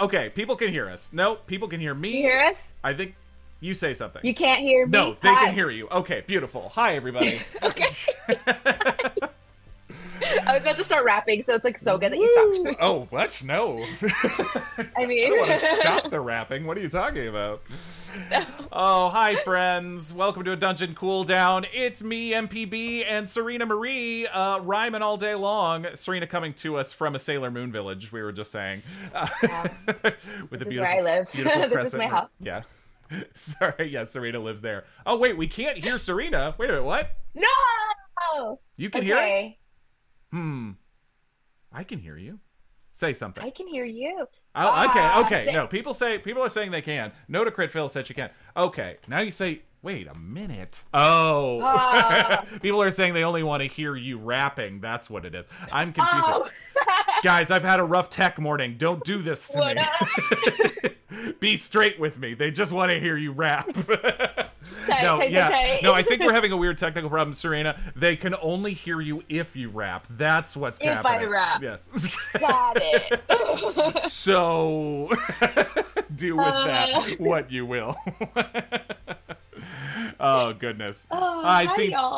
Okay, people can hear us. No, people can hear me. You hear us? I think you say something. You can't hear me? No, they can hear you. Okay, beautiful. Hi, everybody. Okay. I was about to start rapping, so it's like so good that you stopped me. Oh, what? No. I mean, I don't want to stop the rapping. What are you talking about? No. Oh, hi, friends. Welcome to a dungeon cooldown. It's me, MPB, and Surena Marie, rhyming all day long. Surena coming to us from a Sailor Moon village. We were just saying. Yeah. With this is where I live. This is my house. Yeah. Sorry. Yeah, Surena lives there. Oh wait, we can't hear Surena. Wait a minute. What? No. You can hear it? Hmm. I can hear you. Say something. I can hear you. Oh, okay. Okay. No, people are saying they can. Not a crit fail said you can. Okay. Now you say, wait a minute. Oh. People are saying they only want to hear you rapping. That's what it is. I'm confused. Oh. Guys, I've had a rough tech morning. Don't do this to me. Be straight with me. They just want to hear you rap. No, yeah. No, I think we're having a weird technical problem, Surena. They can only hear you if you rap. That's what's happening. If I rap. Yes. Got it. So do with that what you will. Oh, goodness. Oh,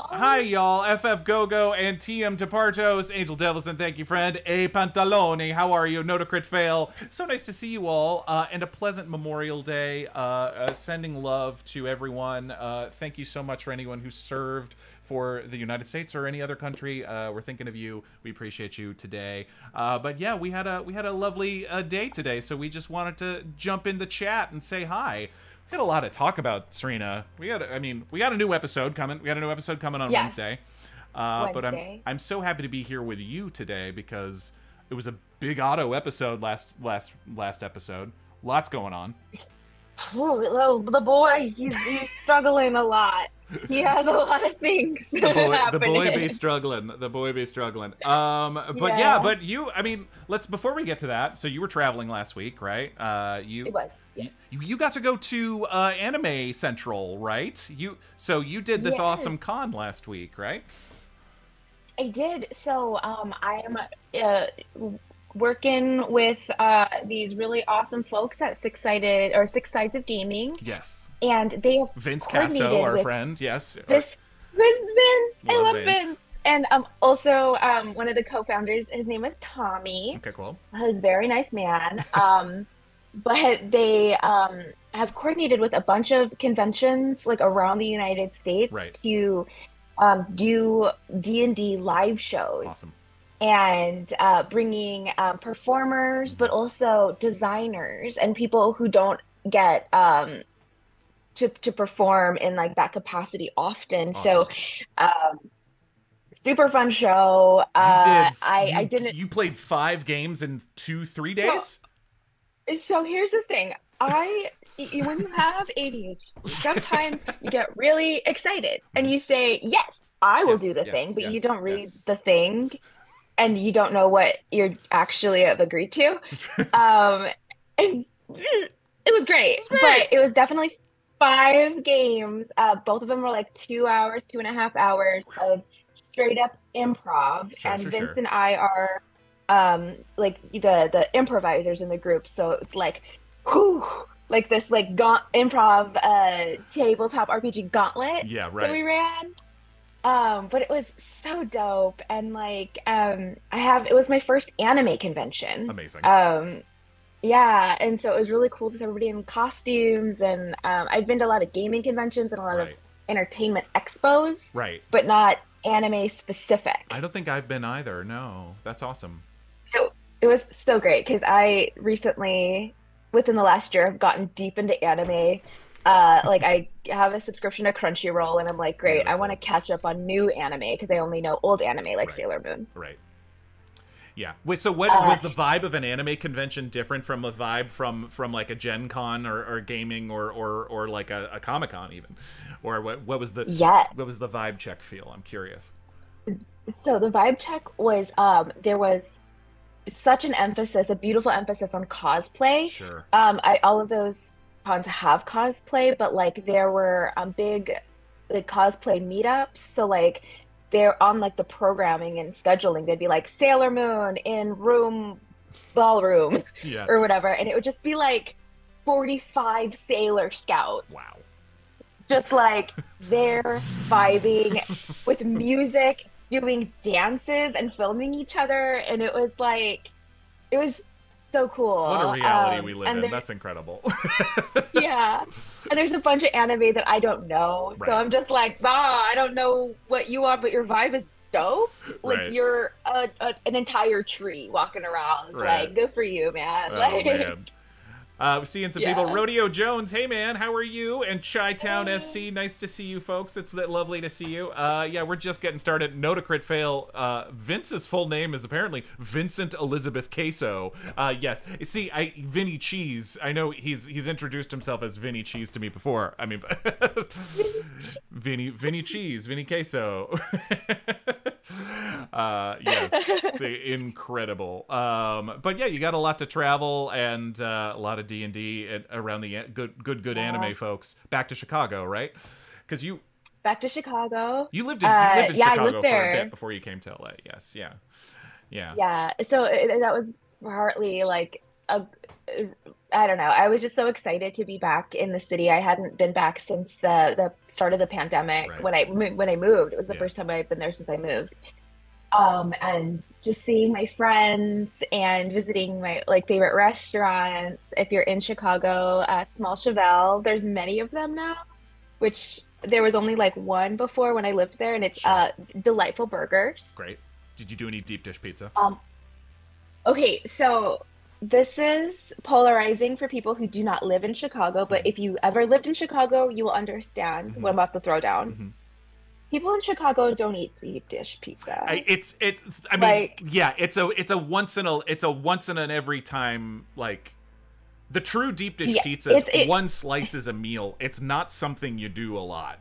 hi, y'all. FF Gogo and TM Tapartos, Angel Devilson, thank you, friend. A Pantalone, how are you? Not a crit fail. So nice to see you all, and a pleasant Memorial Day. Sending love to everyone. Thank you so much for anyone who served for the United States or any other country. We're thinking of you. We appreciate you today. But yeah, we had a lovely day today, so we just wanted to jump in the chat and say hi. We had a lot to talk about, Surena. We got a new episode coming. We got a new episode coming on Wednesday. But I'm so happy to be here with you today because it was a big Otto episode last episode. Lots going on. Oh, the boy, he's struggling a lot. He has a lot of things. The boy be struggling. But yeah, but you. I mean, before we get to that. So you were traveling last week, right? It was. Yes. You got to go to Anime Central, right? So you did this awesome con last week, right? I did. So I'm working with these really awesome folks at Six Sides of Gaming. Yes. And they have Vince Casso, our friend. Yes. I love Vince. And also one of the co-founders, his name is Tommy. Okay, cool. He's a very nice man. But they have coordinated with a bunch of conventions like around the United States to do D&D live shows. Awesome. And bringing performers, but also designers and people who don't get to perform in like that capacity often. Awesome. So super fun show. You played 5 games in 2-3 days? Well, so here's the thing, when you have ADHD, sometimes you get really excited and you say, yes, I will do the thing, but you don't read the thing and you don't know what you're actually have agreed to. And it was great, but it was definitely 5 games. Both of them were like 2.5 hours of straight up improv. Vince and I are like the improvisers in the group, so it's like this like improv tabletop RPG gauntlet that we ran, but it was so dope. And like it was my first anime convention. Amazing. Yeah, and so it was really cool to see everybody in costumes. And I've been to a lot of gaming conventions and a lot of entertainment expos, but not anime specific. I don't think I've been either. No, that's awesome. It was so great because I recently, within the last year, have gotten deep into anime. Like I have a subscription to Crunchyroll, and I'm like, great, I want to catch up on new anime because I only know old anime like Sailor Moon. Right. Yeah. Wait, so what was the vibe of an anime convention different from a vibe from like a Gen Con or gaming or like a Comic Con even? Or what was the what was the vibe check feel? I'm curious. So the vibe check was there was such an emphasis, a beautiful emphasis on cosplay. Sure. All of those cons have cosplay, but like there were big like cosplay meetups. So like they're on like the programming and scheduling. They'd be like Sailor Moon in room ballroom or whatever. And it would just be like 45 Sailor Scouts. Wow. Just like there vibing with music, doing dances and filming each other. And it was like, it was so cool. What a reality we live in. That's incredible. Yeah. And there's a bunch of anime that I don't know. Right. So I'm just like, I don't know what you are, but your vibe is dope. Like you're an entire tree walking around. Like, good for you, man. Oh, like, man. We're seeing some people. Rodeo Jones, hey man, how are you? And Chi-Town SC, nice to see you folks. It's lovely to see you. Yeah, we're just getting started. Not a Crit Fail. Vince's full name is apparently Vincent Elizabeth Casso. Yes. See, Vinny Cheese. I know he's introduced himself as Vinny Cheese to me before. I mean, Vinny Cheese, Vinny Casso. Yes, it's incredible. But yeah, you got a lot to travel and a lot of D&D around the good anime folks. Back to Chicago, right? Because you back to Chicago. You lived in Chicago for a bit before you came to LA. Yes, yeah. So that was partly like I don't know. I was just so excited to be back in the city. I hadn't been back since the start of the pandemic when I moved. It was the first time I've been there since I moved. And just seeing my friends and visiting my favorite restaurants. If you're in Chicago, Small Chevelle, there's many of them now, which there was only like one before when I lived there, and it's delightful burgers. Great. Did you do any deep dish pizza? Okay, so this is polarizing for people who do not live in Chicago, but if you ever lived in Chicago, you will understand what I'm about to throw down. People in Chicago don't eat deep dish pizza. I mean, like, it's a once in an every time. Like, the true deep dish pizza is one slice is a meal. It's not something you do a lot.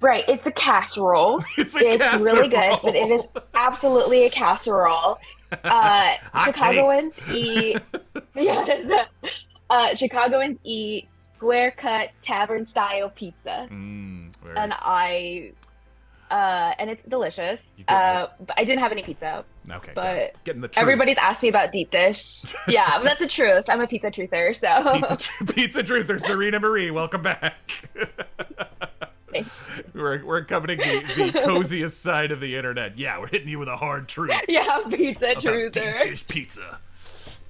Right, it's a casserole. It's really good, but it is absolutely a casserole. Chicagoans eat. Chicagoans eat square cut tavern style pizza. And and it's delicious. But I didn't have any pizza. Okay. But everybody's asked me about deep dish. Yeah, but that's the truth. I'm a pizza truther, so. Pizza truther, Surena Marie, welcome back. We're accompanying the coziest side of the internet. Yeah, we're hitting you with a hard truth. Yeah, pizza truther. Deep dish pizza.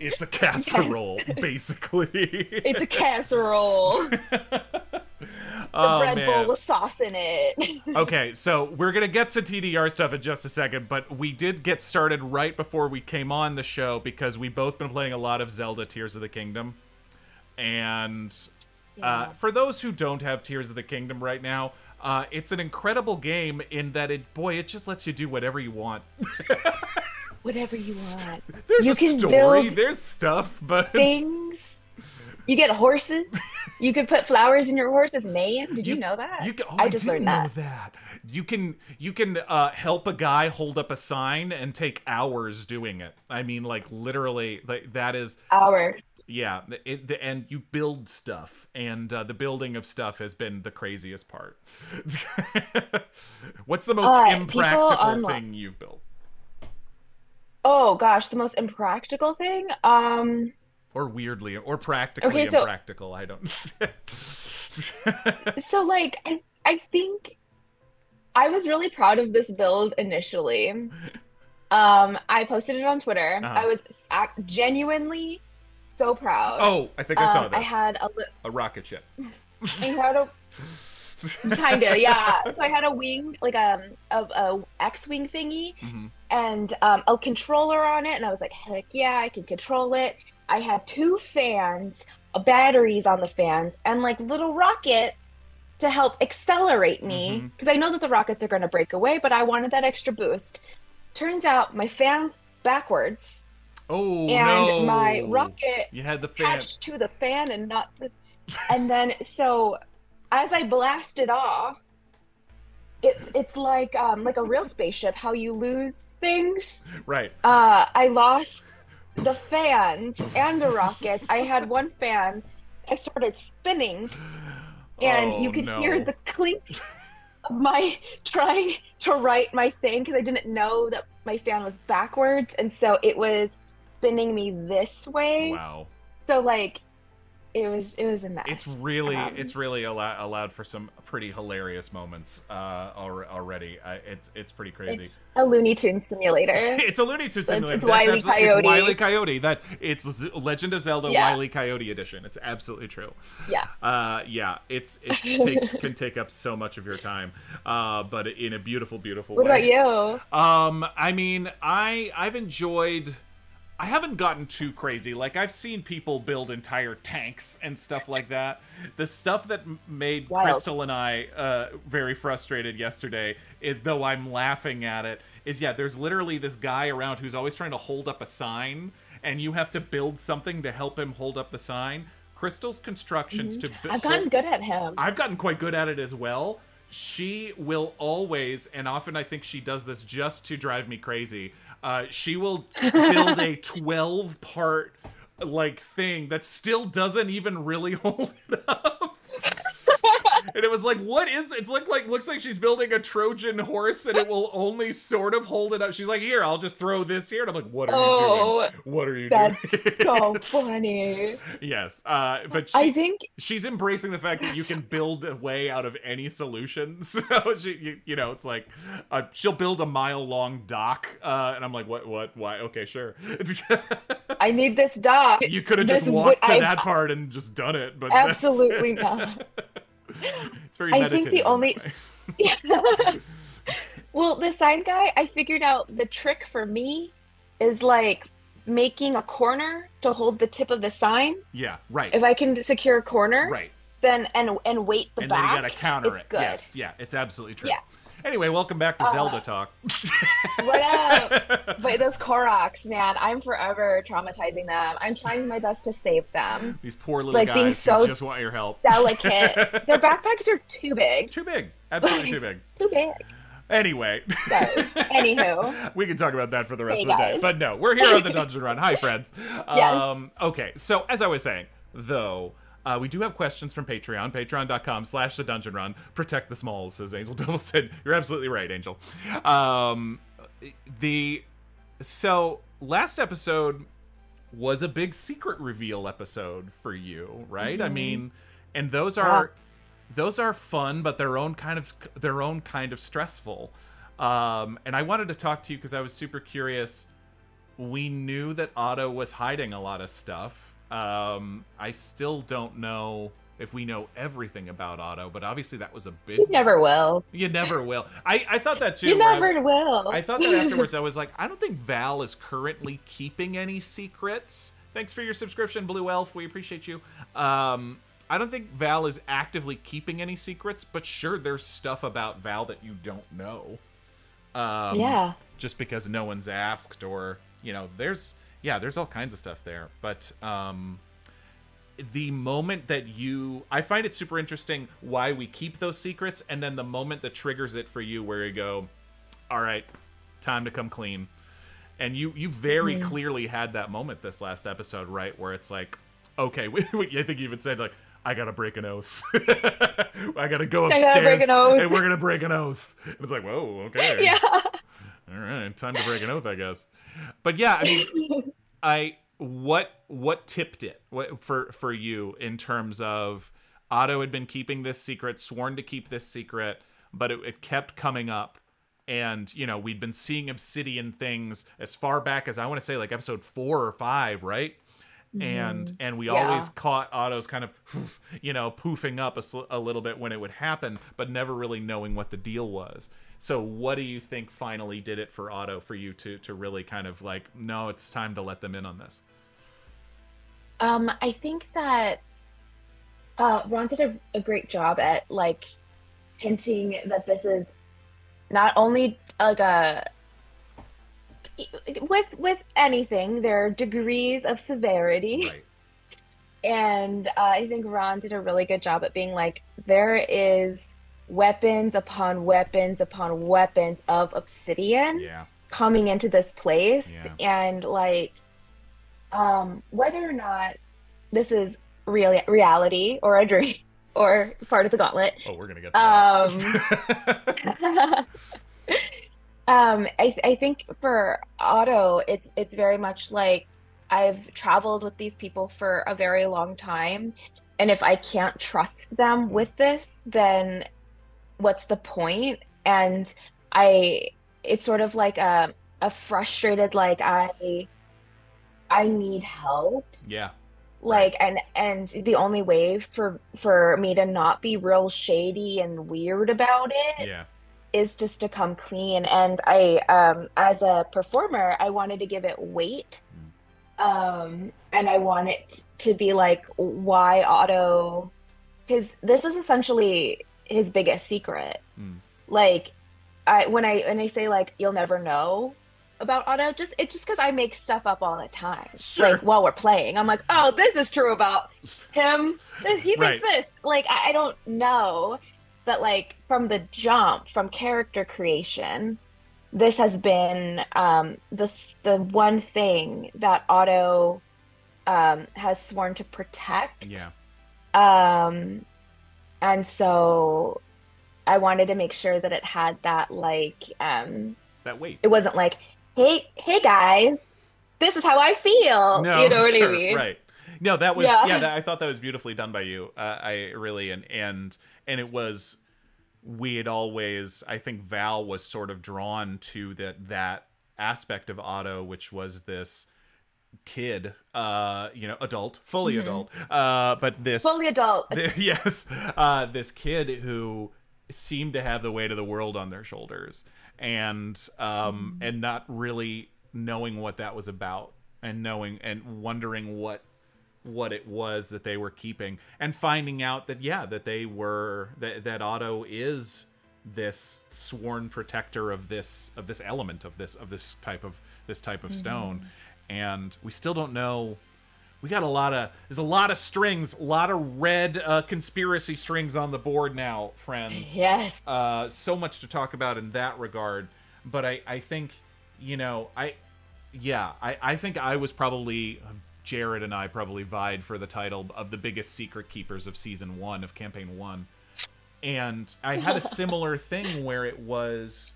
It's a casserole, basically. It's a casserole. The bread bowl with sauce in it. Okay, so we're going to get to TDR stuff in just a second, but we did get started right before we came on the show because we've both been playing a lot of Zelda Tears of the Kingdom. And for those who don't have Tears of the Kingdom right now, it's an incredible game in that it just lets you do whatever you want. Whatever you want. There's a story, there's stuff, but things. You get horses. You could put flowers in your horse's mane. Did you know that? I just learned that. You can help a guy hold up a sign and take hours doing it. I mean, like, literally, like, that is hours. Yeah, and you build stuff, and the building of stuff has been the craziest part. What's the most impractical thing you've built? Oh gosh, the most impractical thing? Or weirdly, or practically impractical. I don't. So, like, I think I was really proud of this build initially. I posted it on Twitter. I was genuinely so proud. Oh, I think I saw this. I had a rocket ship. Kind of, yeah. So I had a wing, like a X-wing thingy, and a controller on it, and I was like, heck yeah, I can control it. I had two fans, batteries on the fans, and like little rockets to help accelerate me, because I know that the rockets are going to break away, but I wanted that extra boost. Turns out my fans backwards. Oh, and no. My rocket attached to the fan and not the... And then, so as I blasted off, it's like a real spaceship, how you lose things. Right. I lost the fans and the rockets. I had one fan. I started spinning, and you could hear the clink of my trying to write my thing, because I didn't know that my fan was backwards, and so it was spinning me this way. Wow. So like, it was a mess. It's really allowed for some pretty hilarious moments already. It's pretty crazy. It's a Looney Tunes simulator. It's a Looney Tunes simulator. It's Wile E. Coyote. It's Wile E. Coyote. It's Legend of Zelda, yeah. Wile E. Coyote edition. It's absolutely true. Yeah. Yeah. Can take up so much of your time, but in a beautiful, beautiful way. What about you? I mean, I've enjoyed. I haven't gotten too crazy. Like, I've seen people build entire tanks and stuff like that. The stuff that made Wild. Crystal and I very frustrated yesterday, though I'm laughing at it, is, yeah, there's literally this guy around who's always trying to hold up a sign, and you have to build something to help him hold up the sign. Crystal's constructions to... I've gotten good at him. I've gotten quite good at it as well. She will always, and often I think she does this just to drive me crazy, she will build a 12-part like thing that still doesn't even really hold it up. And it was like, what is it? It's like looks like she's building a Trojan horse and it will only sort of hold it up. She's like, here, I'll just throw this here. And I'm like, what are you doing? What are you doing? That's so funny. Yes. But I think she's embracing the fact that you can build a way out of any solution. So she, you know, it's like, she'll build a mile-long dock. And I'm like, what, why? Okay, sure. I need this dock. You could have just walked to that part and just done it. But absolutely not. It's very meditative. I think the only well, the sign guy, I figured out the trick for me is like making a corner to hold the tip of the sign. Yeah, right. If I can secure a corner, right, then and weight the back. And then you gotta counter it. Good. Yes, yeah, it's absolutely true. Yeah. Anyway, welcome back to Zelda Talk. What up? But those Koroks, man, I'm forever traumatizing them. I'm trying my best to save them. These poor little guys being so who just want your help. Delicate. Their backpacks are too big. Too big. Absolutely too big. Too big. Anyway. So, anywho. We can talk about that for the rest of the day. But no, we're here on the Dungeon Run. Hi, friends. Yes. Okay, so as I was saying, though... we do have questions from Patreon, patreon.com/thedungeonrun. Protect the smalls, as Angel Double said. You're absolutely right, Angel. So last episode was a big secret reveal episode for you, right? Mm-hmm. I mean, and those are fun, but their own kind of stressful. And I wanted to talk to you because I was super curious. We knew that Otto was hiding a lot of stuff. I still don't know if we know everything about Otto, but obviously that was a big... You never will. You never will. I thought that too. You never will. I thought that afterwards. I was like, I don't think Val is currently keeping any secrets. Thanks for your subscription, Blue Elf. We appreciate you. I don't think Val is actively keeping any secrets, but sure, there's stuff about Val that you don't know. Yeah. Just because no one's asked or, you know, there's all kinds of stuff there, but the moment that I find it super interesting why we keep those secrets, and then the moment that triggers it for you where you go, all right, time to come clean. And you very clearly had that moment this last episode, right? Where it's like, okay, I think you even said, like, I gotta break an oath. I gotta go upstairs, and we're gonna break an oath. And it's like, whoa, okay. Yeah. All right, time to break an oath, I guess. But yeah, I mean, what tipped it for you in terms of Otto had been keeping this secret, sworn to keep this secret, but it kept coming up. And, you know, we'd been seeing obsidian things as far back as I want to say like episode 4 or 5, right? And we always caught Otto's kind of, you know, poofing up a little bit when it would happen, but never really knowing what the deal was. So what do you think finally did it for Otto, for you to really kind of like, no, it's time to let them in on this? I think that Ron did a great job at like hinting that this is not only like a... With anything, there are degrees of severity. Right. And I think Ron did a really good job at being like, there is weapons upon weapons upon weapons of obsidian coming into this place. Yeah. And like, whether or not this is reality or a dream or part of the gauntlet. Oh, we're going to get to that. I think for Otto, it's very much like I've traveled with these people for a very long time, and if I can't trust them with this, then what's the point? And it's sort of like a frustrated, like, I need help. Yeah. Like, and the only way for me to not be real shady and weird about it is just to come clean. And I, as a performer, I wanted to give it weight. And I want it to be like, why Otto? Because this is essentially his biggest secret. Like, when I say, like, you'll never know about Otto, it's just because I make stuff up all the time. Sure. Like, while we're playing, I'm like, oh, this is true about him. He thinks this. Like, I don't know. But, like, from the jump, from character creation, this has been the one thing that Otto has sworn to protect. Yeah. And so I wanted to make sure that it had that, like, that weight. It wasn't like, hey guys, this is how I feel. No, you know what I mean? Right. No, that was I thought that was beautifully done by you. I really and it was, we had always, I think Val was sort of drawn to that aspect of Otto, which was this kid, adult, fully adult, but this fully adult. This kid who seemed to have the weight of the world on their shoulders, and and not really knowing what that was about, and knowing and wondering what it was that they were keeping, and finding out that that Otto is this sworn protector of this element, of this type of stone. And we still don't know. We got there's a lot of strings, a lot of red conspiracy strings on the board now, friends. Yes. So much to talk about in that regard. But I think, I think I was probably, Jared and I probably vied for the title of the biggest secret keepers of season one, of campaign one. And I had a similar thing where it was,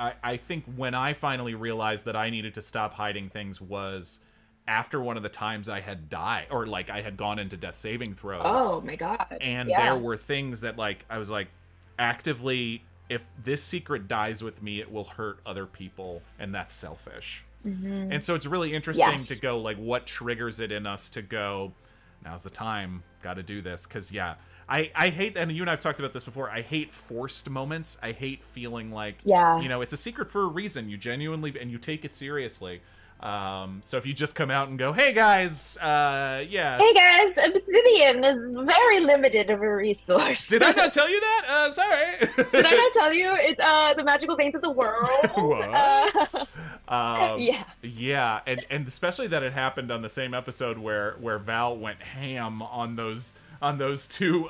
I think when I finally realized that I needed to stop hiding things was after one of the times I had died, or like I had gone into death saving throws. Oh my God. And there were things that, like, I was like, actively, if this secret dies with me, it will hurt other people, and that's selfish. And so it's really interesting to go, like, what triggers it in us to go, now's the time, gotta do this. Because I hate, and you and I've talked about this before, I hate forced moments. I hate feeling like, it's a secret for a reason. You genuinely, and you take it seriously. So if you just come out and go, hey guys, hey guys, obsidian is very limited of a resource. Did I not tell you that? Sorry. Did I not tell you? It's the magical veins of the world. Yeah. And especially that it happened on the same episode where Val went ham on those two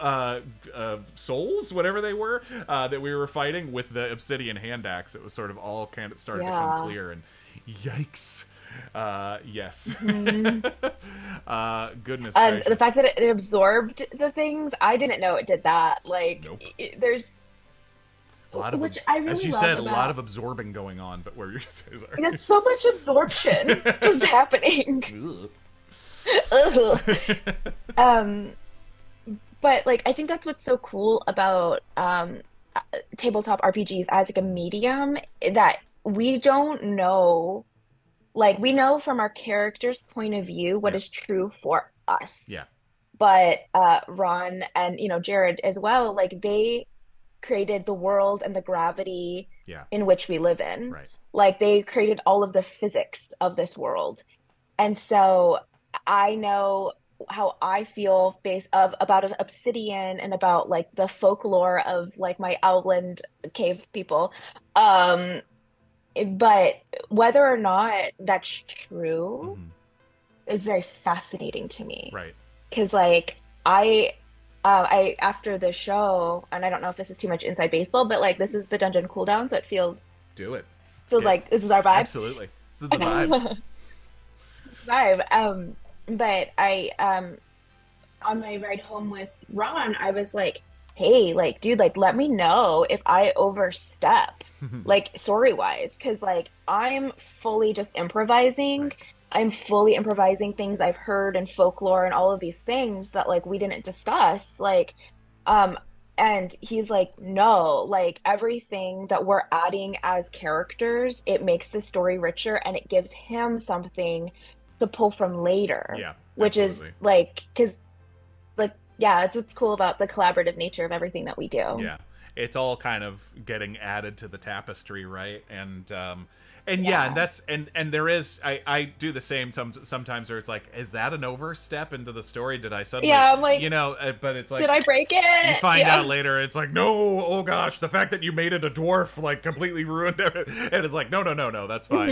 souls, whatever they were, that we were fighting with the obsidian hand axe. It was sort of all kind of started to come clear, and yikes. Yes. Goodness gracious. The fact that it absorbed the things, I didn't know it did that. Like, nope. There's a lot of, which I really, as you said, a lot of absorbing going on. But where you're just, sorry. There's so much absorption just happening. But, like, I think that's what's so cool about tabletop RPGs as, like, a medium, that we don't know. Like, we know from our character's point of view what is true for us. Yeah. But Ron and, Jared as well, like, they created the world and the gravity in which we live in. Right. Like, they created all of the physics of this world. And so I know how I feel about an obsidian, and about, like, the folklore of, like, my outland cave people. But whether or not that's true is very fascinating to me. Right. Because, like, I after the show, and I don't know if this is too much inside baseball, but, like, this is the dungeon cooldown, so it feels... Do it. Feels like this is our vibe. Absolutely. This is the vibe. But I, on my ride home with Ron, I was like, hey, like, dude, like, let me know if I overstep, like, story-wise, because, like, I'm fully just improvising. Right. I'm fully improvising things I've heard in folklore and all of these things that, like, we didn't discuss, like, and he's like, no, like, everything that we're adding as characters, it makes the story richer, and it gives him something to pull from later. Yeah, which absolutely. Is, like, because, like, yeah, that's what's cool about the collaborative nature of everything that we do. Yeah, it's all kind of getting added to the tapestry, right? And yeah, and that's and there is I do the same sometimes where it's like, is that an overstep into the story? Did I suddenly, yeah, I'm like, you know, but it's like, did I break it? You find out later, it's like, no, oh gosh, the fact that you made it a dwarf like completely ruined it. And it's like, no, that's fine.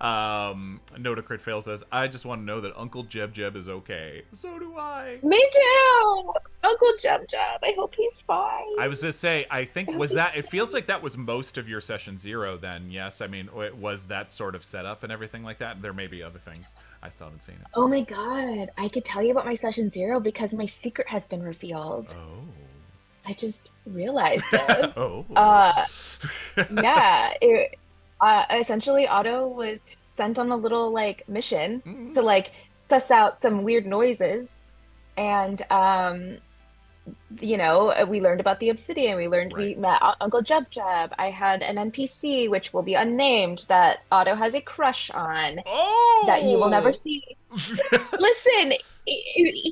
Mm-hmm. Not a Crit Fail says, I just want to know that Uncle Jeb Jeb is okay. So do I. Me too. Uncle Jeb Jeb, I hope he's fine. I was gonna say, I think was that it feels like that was most of your session zero. Then yes, I mean it was. That sort of setup and everything like that. There may be other things I still haven't seen. It. Oh my god, I could tell you about my session zero because my secret has been revealed. Oh, I just realized this. Oh, yeah. It, essentially, Otto was sent on a little like mission to like suss out some weird noises, and you know, we learned about the obsidian. We learned we met Uncle Jeb Jeb. I had an NPC, which will be unnamed, that Otto has a crush on that you will never see. Listen,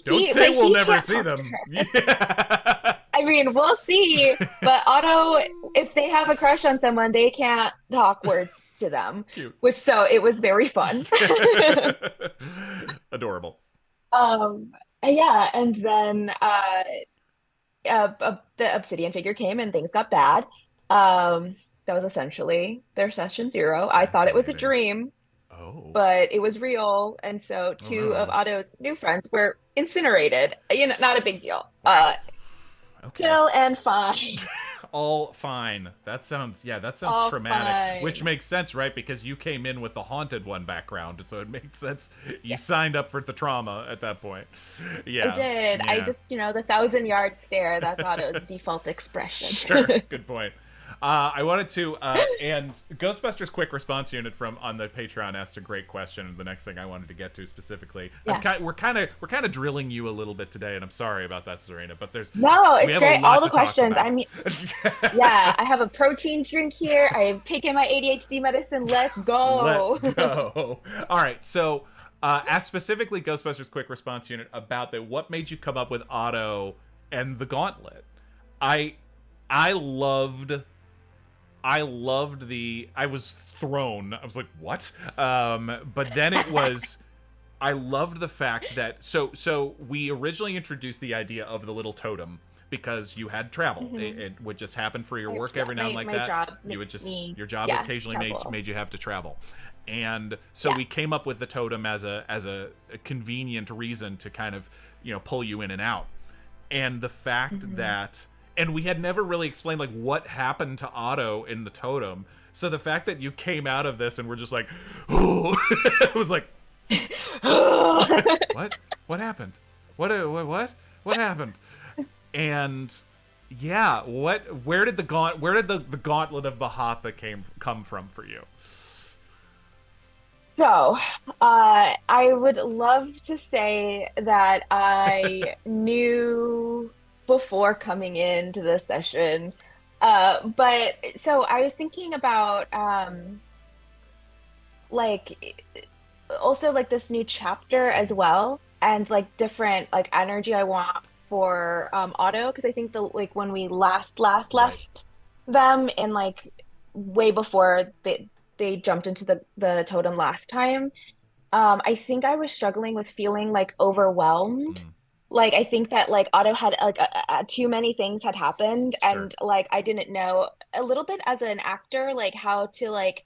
don't say we'll never see them. Yeah. I mean, we'll see. But Otto, if they have a crush on someone, they can't talk words to them. Cute. Which so it was very fun. Adorable. Yeah, and then. The obsidian figure came and things got bad. That was essentially their session zero. I thought it was a dream, but it was real. And so two of Otto's new friends were incinerated. You know, not a big deal. Kill and fine. All fine. That sounds all traumatic, fine. Which makes sense, right? Because you came in with the haunted one background, so it made sense. You signed up for the trauma at that point. Yeah, I did. Yeah. I just, you know, the 1,000-yard stare. That's Otto's default expression. Sure, good point. I wanted to, and Ghostbusters Quick Response Unit on the Patreon asked a great question. The next thing I wanted to get to specifically, we're kind of drilling you a little bit today, and I'm sorry about that, Surena. But there's it's great. All the questions. I mean, yeah, I have a protein drink here. I've taken my ADHD medicine. Let's go. Let's go. All right, so ask specifically Ghostbusters Quick Response Unit about that. What made you come up with Otto and the Gauntlet? I loved the, I was thrown. I was like, what? But then it was, I loved the fact that, so we originally introduced the idea of the little totem because you had travel. Mm-hmm. It would just happen for your work every now and like that. Your job occasionally made you have to travel. And so we came up with the totem as a convenient reason to kind of, you know, pull you in and out. And the fact that, and we had never really explained like what happened to Otto in the totem. So the fact that you came out of this and we're just like, oh, it was like, what? What happened? What? What happened? And yeah, where did the Gauntlet of Bahatha come from for you? So, I would love to say that I knew before coming into this session, but so I was thinking about like also like this new chapter as well, and like different like energy I want for Otto, because I think the like when we last left them and like way before they jumped into the totem last time, I think I was struggling with feeling like overwhelmed. Like, I think that, like, Otto had, like, too many things had happened, and, like, I didn't know a little bit as an actor, like, how to, like,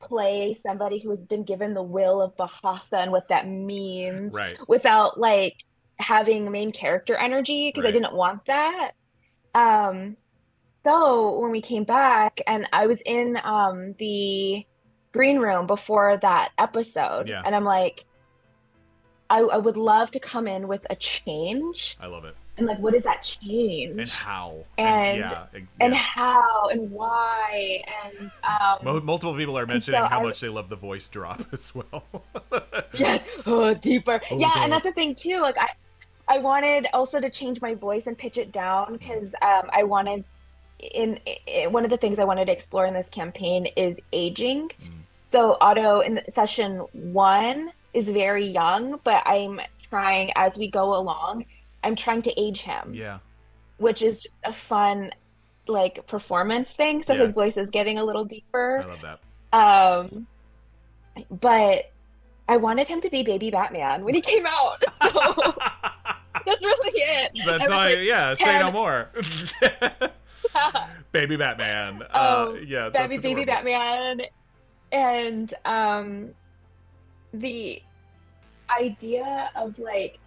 play somebody who has been given the will of Bahatha and what that means without, like, having main character energy, because I didn't want that. So when we came back, and I was in the green room before that episode, and I'm like, I would love to come in with a change. I love it. and like what does that change and how and how and why and multiple people are mentioning so how much they love the voice drop as well. Yes, oh, deeper. Oh, yeah, God. And that's the thing too. Like I wanted also to change my voice and pitch it down because I wanted one of the things I wanted to explore in this campaign is aging. So Otto in session 1 is very young, but I'm trying as we go along. I'm trying to age him. Yeah, which is just a fun, like, performance thing. So his voice is getting a little deeper. I love that. But I wanted him to be Baby Batman when he came out. So that's really it. That's all. Like, yeah, 10. Say no more. Baby Batman. Yeah, baby Batman, and the idea of like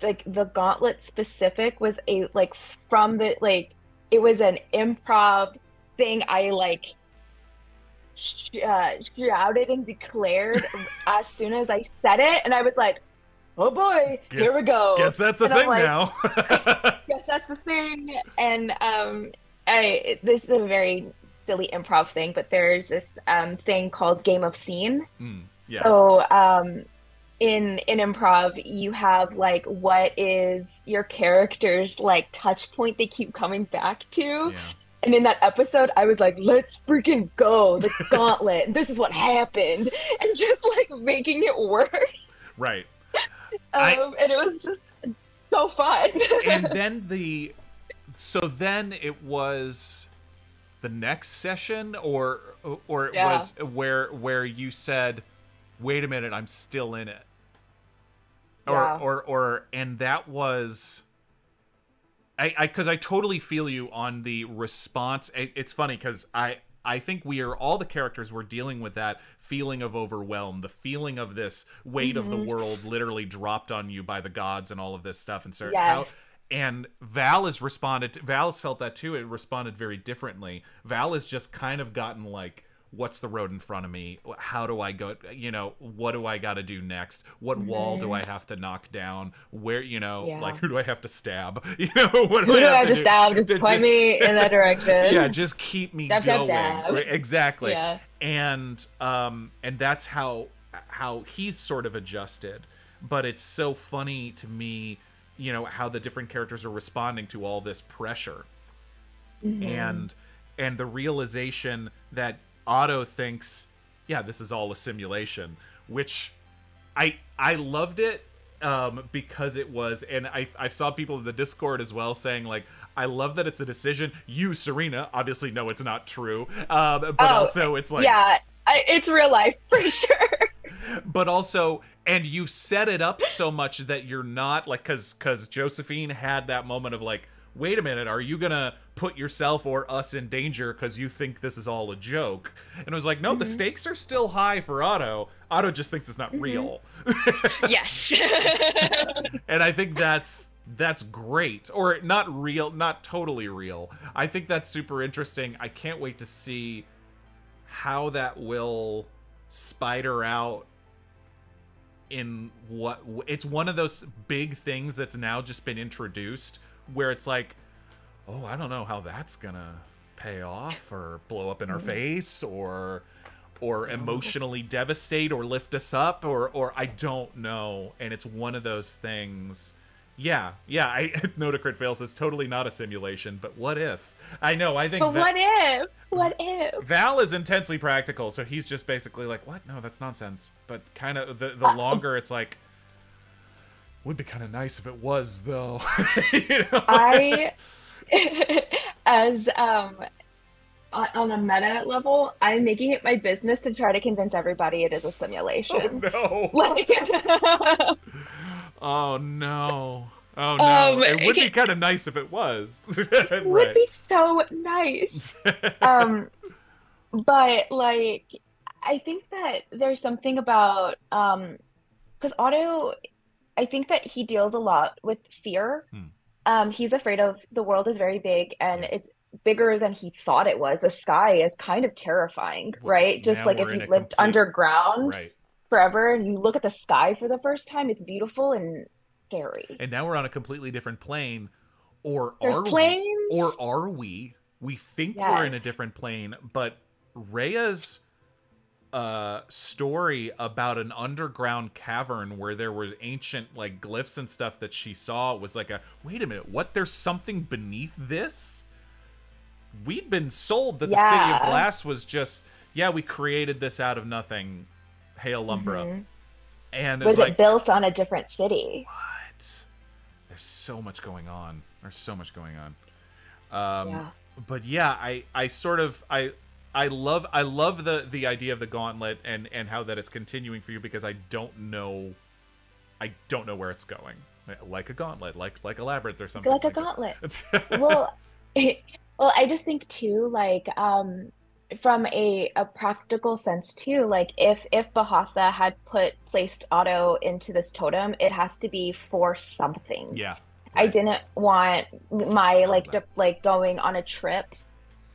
the gauntlet specific was a it was an improv thing I shouted and declared as soon as I said it, and I was like, oh boy, here we go. Guess that's a thing now. Guess that's the thing. And this is a very silly improv thing, but there's this thing called Game of Scene. Yeah. So in improv, you have like what is your character's like touch point they keep coming back to. Yeah. And in that episode, I was like, let's freaking go, the gauntlet. This is what happened. And just like making it worse. Right. And it was just so fun. And then so then it was the next session or it was where you said, wait a minute, I'm still in it. And that was, because I totally feel you on the response. It's funny because I think all the characters were dealing with that feeling of overwhelm, the feeling of this weight of the world literally dropped on you by the gods and all of this stuff. And so and Val has responded. Val has felt that too. It responded very differently. Val has just kind of gotten like, what's the road in front of me? How do I go? You know, what do I got to do next? What wall do I have to knock down? Where, you know, like, who do I have to stab? You know, what do I have to stab? Just point me in that direction. Yeah, just keep me going. Stab. Right? Exactly. Yeah. And that's how he's sort of adjusted. But it's so funny to me, you know, how the different characters are responding to all this pressure, and the realization that Otto thinks, yeah, this is all a simulation, which I loved it because it was, and I saw people in the Discord as well saying like, I love that it's a decision. You, Surena, obviously know it's not true, but also it's like, yeah, it's real life for sure. But also, and you've set it up so much that you're not like, because Josephine had that moment of like, wait a minute, are you gonna put yourself or us in danger because you think this is all a joke? And I was like, no, the stakes are still high for Otto. Otto just thinks it's not real. Yes. And I think that's great. Or not real, not totally real. I think that's super interesting. I can't wait to see how that will spider out in what... It's one of those big things that's now just been introduced where it's like, oh, I don't know how that's gonna pay off or blow up in our face or emotionally devastate or lift us up or I don't know. And it's one of those things. Yeah. Not a Crit Fail says totally not a simulation, but what if? I know. I think. But what if? What if? Val is intensely practical, so he's just basically like, what? No, that's nonsense. But kind of the longer it's like, would be kind of nice if it was, though. You know? On a meta level, I'm making it my business to try to convince everybody it is a simulation. Oh, no. Like, oh, no. Oh, no. It would be kind of nice if it was. It would be so nice. But, like, I think that there's something about... Because Otto... I think that he deals a lot with fear. He's afraid of the world is very big and it's bigger than he thought it was. The sky is kind of terrifying, right? Just like if you've lived underground forever and you look at the sky for the first time, it's beautiful and scary. And now we're on a completely different plane Or are we? Or are we? We think we're in a different plane, but Rhea's story about an underground cavern where there were ancient like glyphs and stuff that she saw was like a, wait a minute, what? There's something beneath this? We'd been sold that the City of Glass was just, we created this out of nothing. Hail Lumbra. Mm-hmm. And it was like, built on a different city? What? There's so much going on. There's so much going on. But yeah, I love the idea of the gauntlet and how that it's continuing for you, because I don't know where it's going. Like a gauntlet, like a labyrinth or something. Like a gauntlet. Well, I just think too, like from a practical sense too, like if Bahatha had placed Otto into this totem, it has to be for something. Yeah. Right. I didn't want my like going on a trip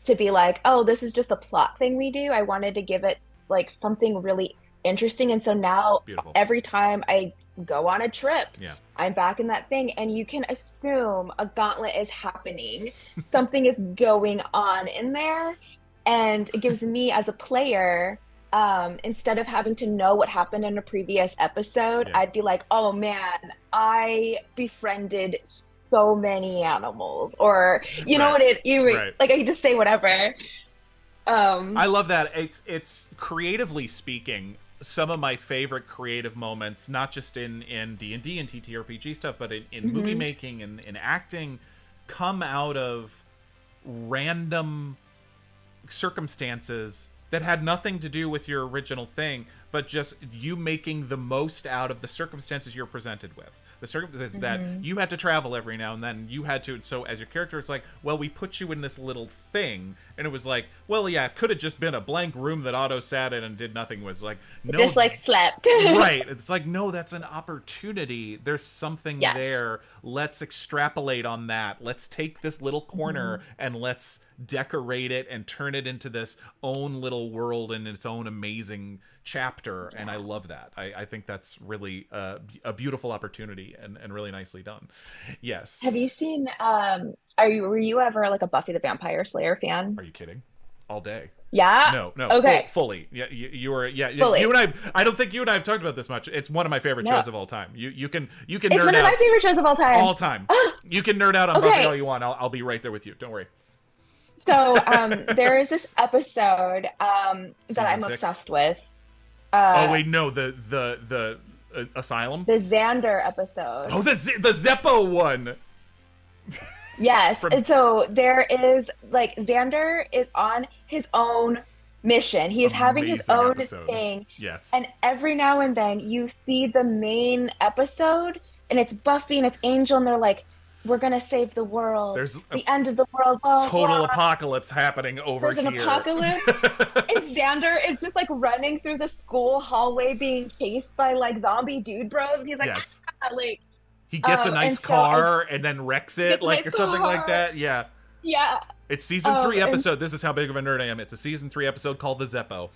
to be like, oh, this is just a plot thing we do. I wanted to give it like something really interesting. And so now every time I go on a trip, I'm back in that thing. And you can assume a gauntlet is happening. Something is going on in there. And it gives me as a player, instead of having to know what happened in a previous episode, I'd be like, oh man, I befriended so many animals, or you know what like I could just say whatever. I love that. It's creatively speaking, some of my favorite creative moments, not just in D&D and TTRPG stuff, but in movie making and in acting, come out of random circumstances that had nothing to do with your original thing, but just you making the most out of the circumstances you're presented with. The circumstances that you had to travel every now and then, you had to, so as your character, it's like, well, we put you in this little thing, and it was like, well, yeah, it could have just been a blank room that Otto sat in and did nothing. Was like, no, just like slept. Right. It's like, no, that's an opportunity. There's something there. Let's extrapolate on that. Let's take this little corner and let's decorate it and turn it into this own little world and its own amazing chapter. And I love that. I think that's really a beautiful opportunity and really nicely done. Yes. Have you seen were you ever like a Buffy the Vampire Slayer fan? Are you kidding? All day. Yeah. No. Okay. Fully. Yeah. You were. Yeah. Fully. You and I don't think you and I have talked about this much. It's one of my favorite shows of all time. You can. It's nerd one of my favorite shows of all time. All time. You can nerd out on Buffy all you want. I'll be right there with you. Don't worry. So there is this episode that I'm obsessed with. Oh wait, no, the asylum. The Xander episode. Oh, the Zeppo one. Yes, and so there is like Xander is on his own mission. He is having his own thing. Yes, and every now and then you see the main episode, and it's Buffy and it's Angel, and they're like, we're gonna save the world. There's the end of the world. Blah, total blah. Apocalypse happening over here. There's an apocalypse. And Xander is just like running through the school hallway being chased by like zombie dude bros. And he's like, like he gets a nice car and then wrecks it like or something like that. Yeah. Yeah. It's season 3 episode. This is how big of a nerd I am. It's a season 3 episode called The Zeppo.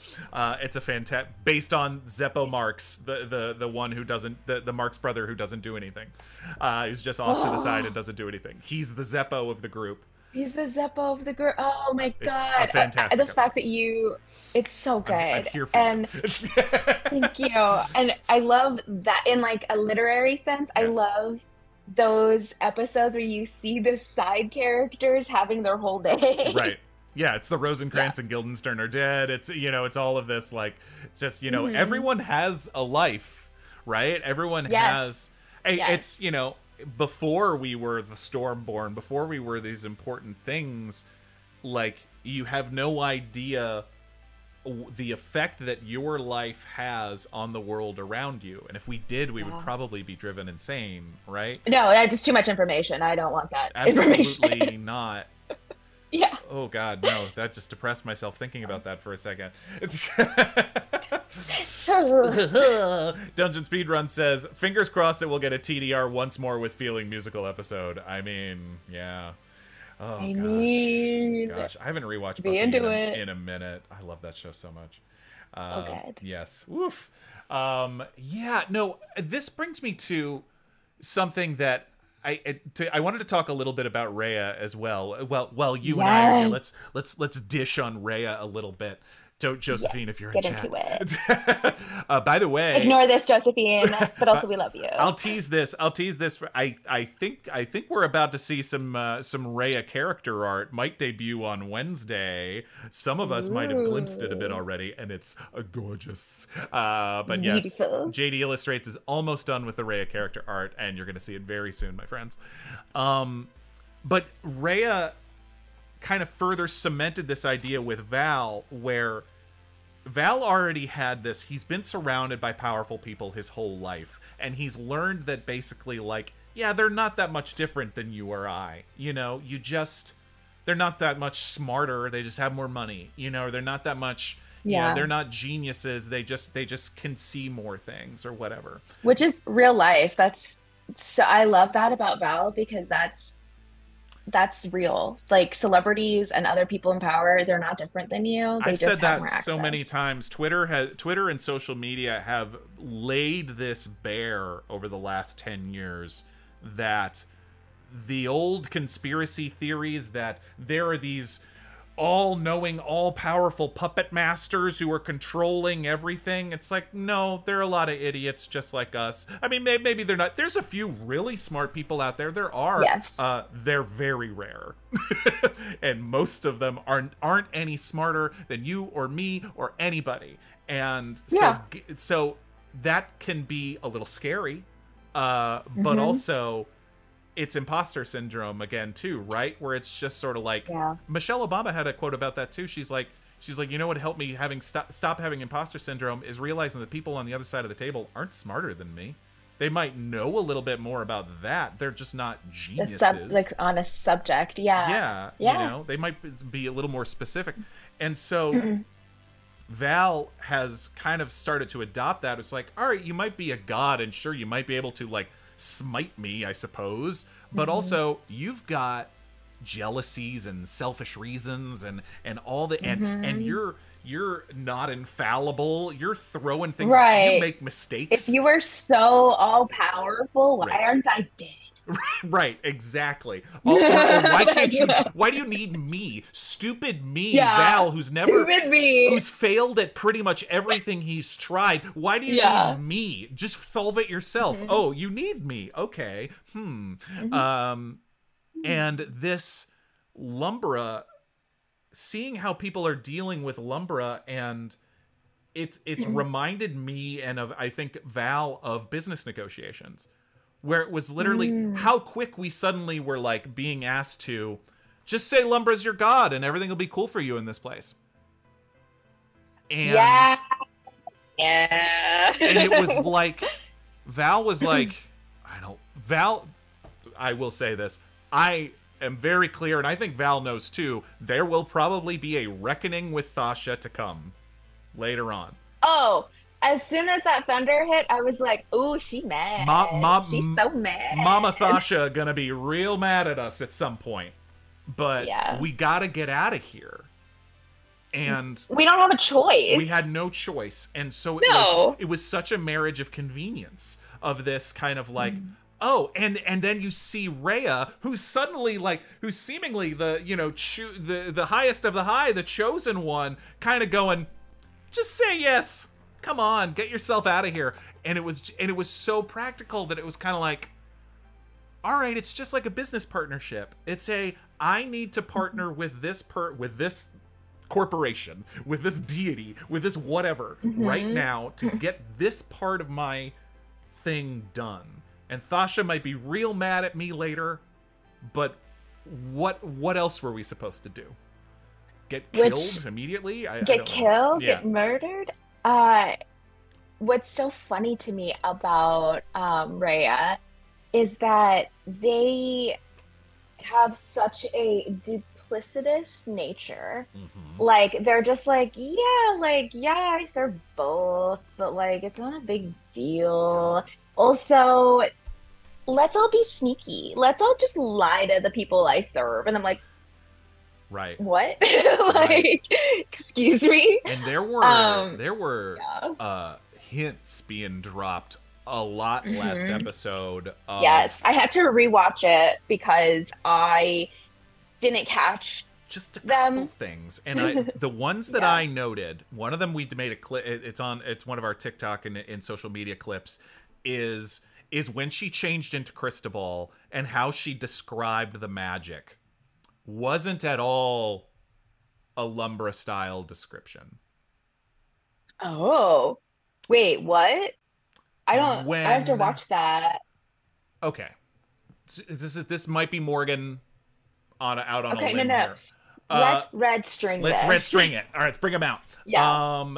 It's a fantastic, based on Zeppo Marx, the one who doesn't, the Marx brother who doesn't do anything. He's just off to the side and doesn't do anything. He's the Zeppo of the group. He's the Zeppo of the group. Oh my God. It's a fantastic the fact that you, it's so good. I'm here for it. Thank you. And I love that in like a literary sense. Yes. I love those episodes where you see the side characters having their whole day. Right. Yeah, it's the Rosencrantz and Guildenstern are dead. It's, you know, it's all of this, like, it's just, you know, everyone has a life, right? Everyone has, it's, you know, before we were the Stormborn, before we were these important things, like, you have no idea the effect that your life has on the world around you, and if we did, we would probably be driven insane, right? No, that's just too much information. I don't want that. Absolutely not. Yeah. Oh God, no! That just depressed myself thinking about that for a second. Dungeon Speedrun says, "Fingers crossed that we'll get a TDR once more with Feeling Musical episode." I mean, yeah. Oh, I mean, gosh, I haven't rewatched Buffy in a minute. I love that show so much. So good. Yes. Woof. Yeah. No. This brings me to something that I wanted to talk a little bit about Rhea as well. Well, you and I are here. Let's dish on Rhea a little bit. Josephine, yes, if you're in chat. Get into it. By the way, ignore this, Josephine, but also we love you. I'll tease this. I think we're about to see some Rhea character art. Might debut on Wednesday. Some of us might have glimpsed it a bit already, and it's gorgeous. But yes, beautiful. JD Illustrates is almost done with the Rhea character art, and you're going to see it very soon, my friends. But Rhea kind of further cemented this idea with Val, where Val already had this. He's been surrounded by powerful people his whole life, and he's learned that basically, like, yeah, they're not that much different than you or I. You know, you just, they're not that much smarter. They just have more money. You know, they're not that much. Yeah, you know, they're not geniuses. They just can see more things or whatever. Which is real life. That's so, I love that about Val, because that's real. Like, celebrities and other people in power, they're not different than you. They I've just said have that so many times. Twitter and social media have laid this bare over the last 10 years that the old conspiracy theories that there are these all-knowing, all-powerful puppet masters who are controlling everything. It's like, no, there are a lot of idiots just like us. I mean, maybe they're not. There's a few really smart people out there. There are. Yes. They're very rare. And most of them aren't any smarter than you or me or anybody. And yeah. So that can be a little scary. But also, it's imposter syndrome again too, right? Where it's just sort of like, yeah. Michelle Obama had a quote about that too. She's like, you know what helped me stop having imposter syndrome is realizing that people on the other side of the table aren't smarter than me. They might know a little bit more about that. They're just not geniuses. Like on a subject, yeah. Yeah. You know, they might be a little more specific. And so Val has kind of started to adopt that. It's like, all right, you might be a god, and sure, you might be able to, like, smite me, I suppose, but also you've got jealousies and selfish reasons and all the and you're not infallible. You're throwing things right. You make mistakes. If you were so all powerful, why aren't I dead? Right, exactly. Why can't you? Why do you need me? Stupid me, yeah. Val, who's failed at pretty much everything he's tried. Why do you need me? Just solve it yourself. Oh, you need me. Okay. And this Lumbra, seeing how people are dealing with Lumbra, and it's reminded me and of, I think, Val, of business negotiations. Where it was literally how quick we suddenly were, like, being asked to just say Lumbra's your god and everything will be cool for you in this place. And, and it was like, Val was like, I will say this. I am very clear, and I think Val knows too, there will probably be a reckoning with Tasha to come later on. Oh, as soon as that thunder hit, I was like, ooh, she mad. She's so mad. Mama Tasha gonna be real mad at us at some point. But we gotta get out of here. And we don't have a choice. We had no choice. And so it was such a marriage of convenience of this kind of like, oh, and then you see Rhea, who's suddenly like, who's seemingly the, you know, the highest of the high, the chosen one, kind of going, just say yes. Come on, get yourself out of here. And it was so practical that it was kind of like, all right, it's just like a business partnership. It's a, I need to partner with this corporation, with this deity, with this whatever right now to get this part of my thing done. And Tasha might be real mad at me later, but what else were we supposed to do? Get killed immediately? I don't know. Get murdered? What's so funny to me about Rhea is that they have such a duplicitous nature. Like, they're just like, yeah, I serve both, but, like, it's not a big deal. Also, let's all be sneaky. Let's all just lie to the people I serve. And I'm like, right. What? Like, excuse me. And there were hints being dropped a lot last episode. Yes, I had to rewatch it because I didn't catch just a couple things, and the ones that I noted. One of them we made a clip. It's on. It's one of our TikTok and social media clips. Is when she changed into Cristobal and how she described the magic wasn't at all a Lumbra style description. Oh, wait, what? I don't. I have to watch that. Okay, this might be Morgan out on a limb here. Let's red string this. Let's red string it. All right, let's bring them out. Yeah.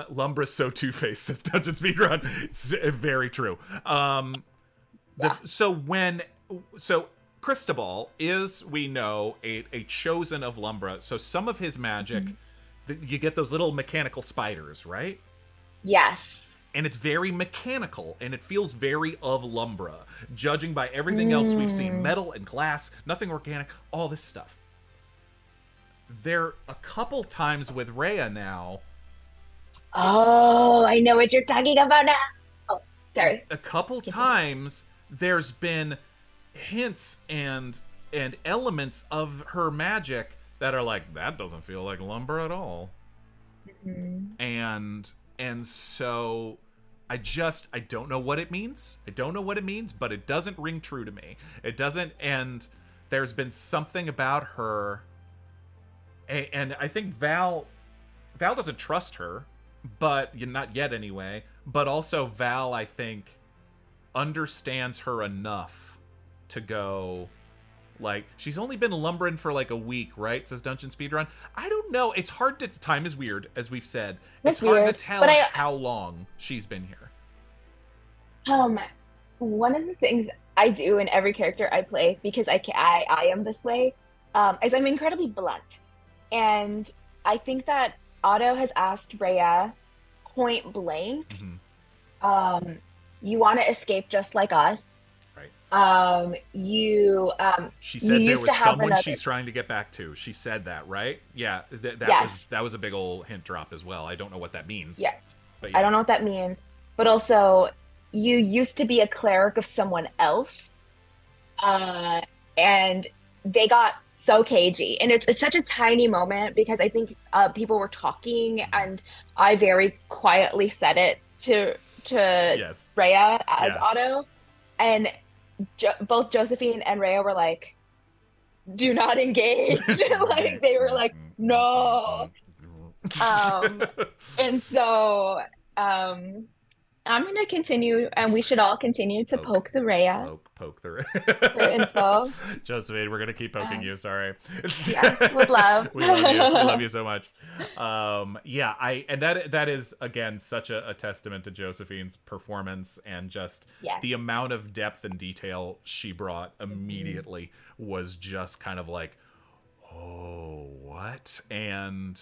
Lumbra's so two-faced. This Dungeon Speedrun. It's very true. So Cristobal is, we know, a chosen of Lumbra. So some of his magic, you get those little mechanical spiders, right? Yes. And it's very mechanical, and it feels very of Lumbra, judging by everything else we've seen. Metal and glass, nothing organic, all this stuff. There a couple times with Rhea now. Oh, I know what you're talking about now. Oh, sorry. A couple times there's been hints and elements of her magic that are like, that doesn't feel like Lumbra at all. And so I don't know what it means. I don't know what it means, but it doesn't ring true to me. It doesn't, and there's been something about her, and I think Val doesn't trust her, but not yet anyway, but also Val, I think, understands her enough to go, like, she's only been lumbering for like a week, right? Says Dungeon Speedrun. I don't know. It's hard to... Time is weird, as we've said. It's hard to tell how long she's been here. One of the things I do in every character I play, because I am this way, is I'm incredibly blunt. And I think that Otto has asked Rhea point blank, you want to escape just like us. She said there was someone she's trying to get back to. She said that, right? Yeah, that was a big old hint drop as well. I don't know what that means. Yeah. But yeah, I don't know what that means. But also, you used to be a cleric of someone else, and they got so cagey. And it's such a tiny moment because I think people were talking, and I very quietly said it to Rhea as Otto, and both Josephine and Rhea were like, do not engage. Like, they were like, no. And so I'm going to continue, and we should all continue to poke the Rhea. Poke the Rhea. For info. Josephine, we're going to keep poking you, sorry. Yeah, with love. We love you. We love you so much. Yeah, that is, again, such a testament to Josephine's performance, and just the amount of depth and detail she brought immediately was just kind of like, oh, what? And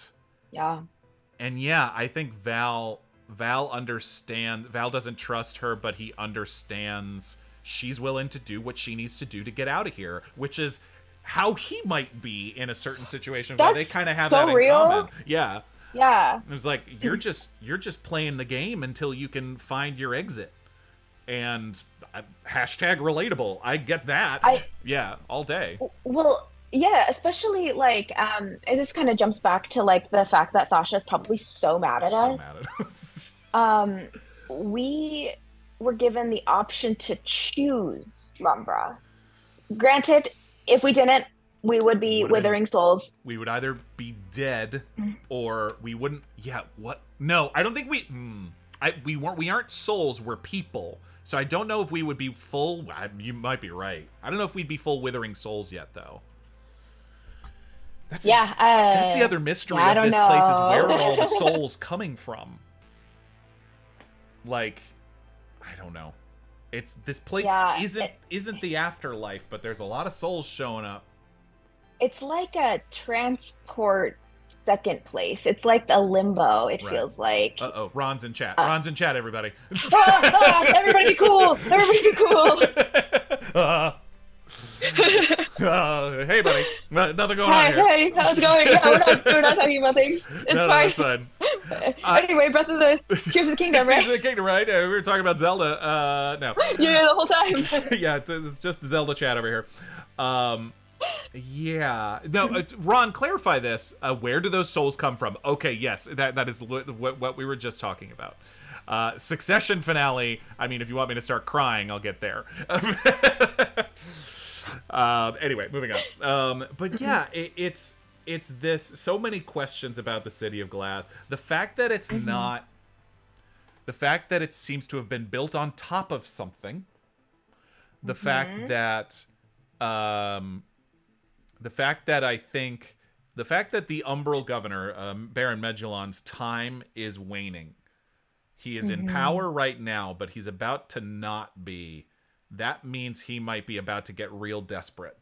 I think Val doesn't trust her, but he understands she's willing to do what she needs to do to get out of here, which is how he might be in a certain situation where they kind of have that in common. Yeah. Yeah. It was like, you're just playing the game until you can find your exit. And hashtag relatable. I get that. All day. Well, yeah, especially like this kind of jumps back to like the fact that Tasha is probably so mad at us. We were given the option to choose Lumbra. Granted, if we didn't, we would be withering souls. We would either be dead or we wouldn't. Yeah, what? No, I don't think we. We aren't souls. We're people. So I don't know if we would be full. You might be right. I don't know if we'd be full withering souls yet, though. That's the other mystery of this place, is where are all the souls coming from? Like, I don't know. It's this place isn't the afterlife, but there's a lot of souls showing up. It's like a transport second place. It's like a limbo. It feels like. Uh-oh, Ron's in chat. Ron's in chat, everybody. Everybody be cool. Everybody be cool. Hey, buddy. Nothing going on here. Hey, how's it going? We're not talking about things. It's fine. That's fine. Anyway, Tears of the Kingdom, right? Tears of the Kingdom, right? We were talking about Zelda. No. Yeah, the whole time. Yeah, it's just Zelda chat over here. Yeah. No, Ron, clarify this. Where do those souls come from? Okay, yes, that is what we were just talking about. Succession finale. I mean, if you want me to start crying, I'll get there. Anyway, moving on. But yeah, it's this. So many questions about the City of Glass. The fact that it's not. The fact that it seems to have been built on top of something. The fact that. The fact that the Umbral Governor, Baron Medellon's time is waning. He is in power right now, but he's about to not be. That means he might be about to get real desperate.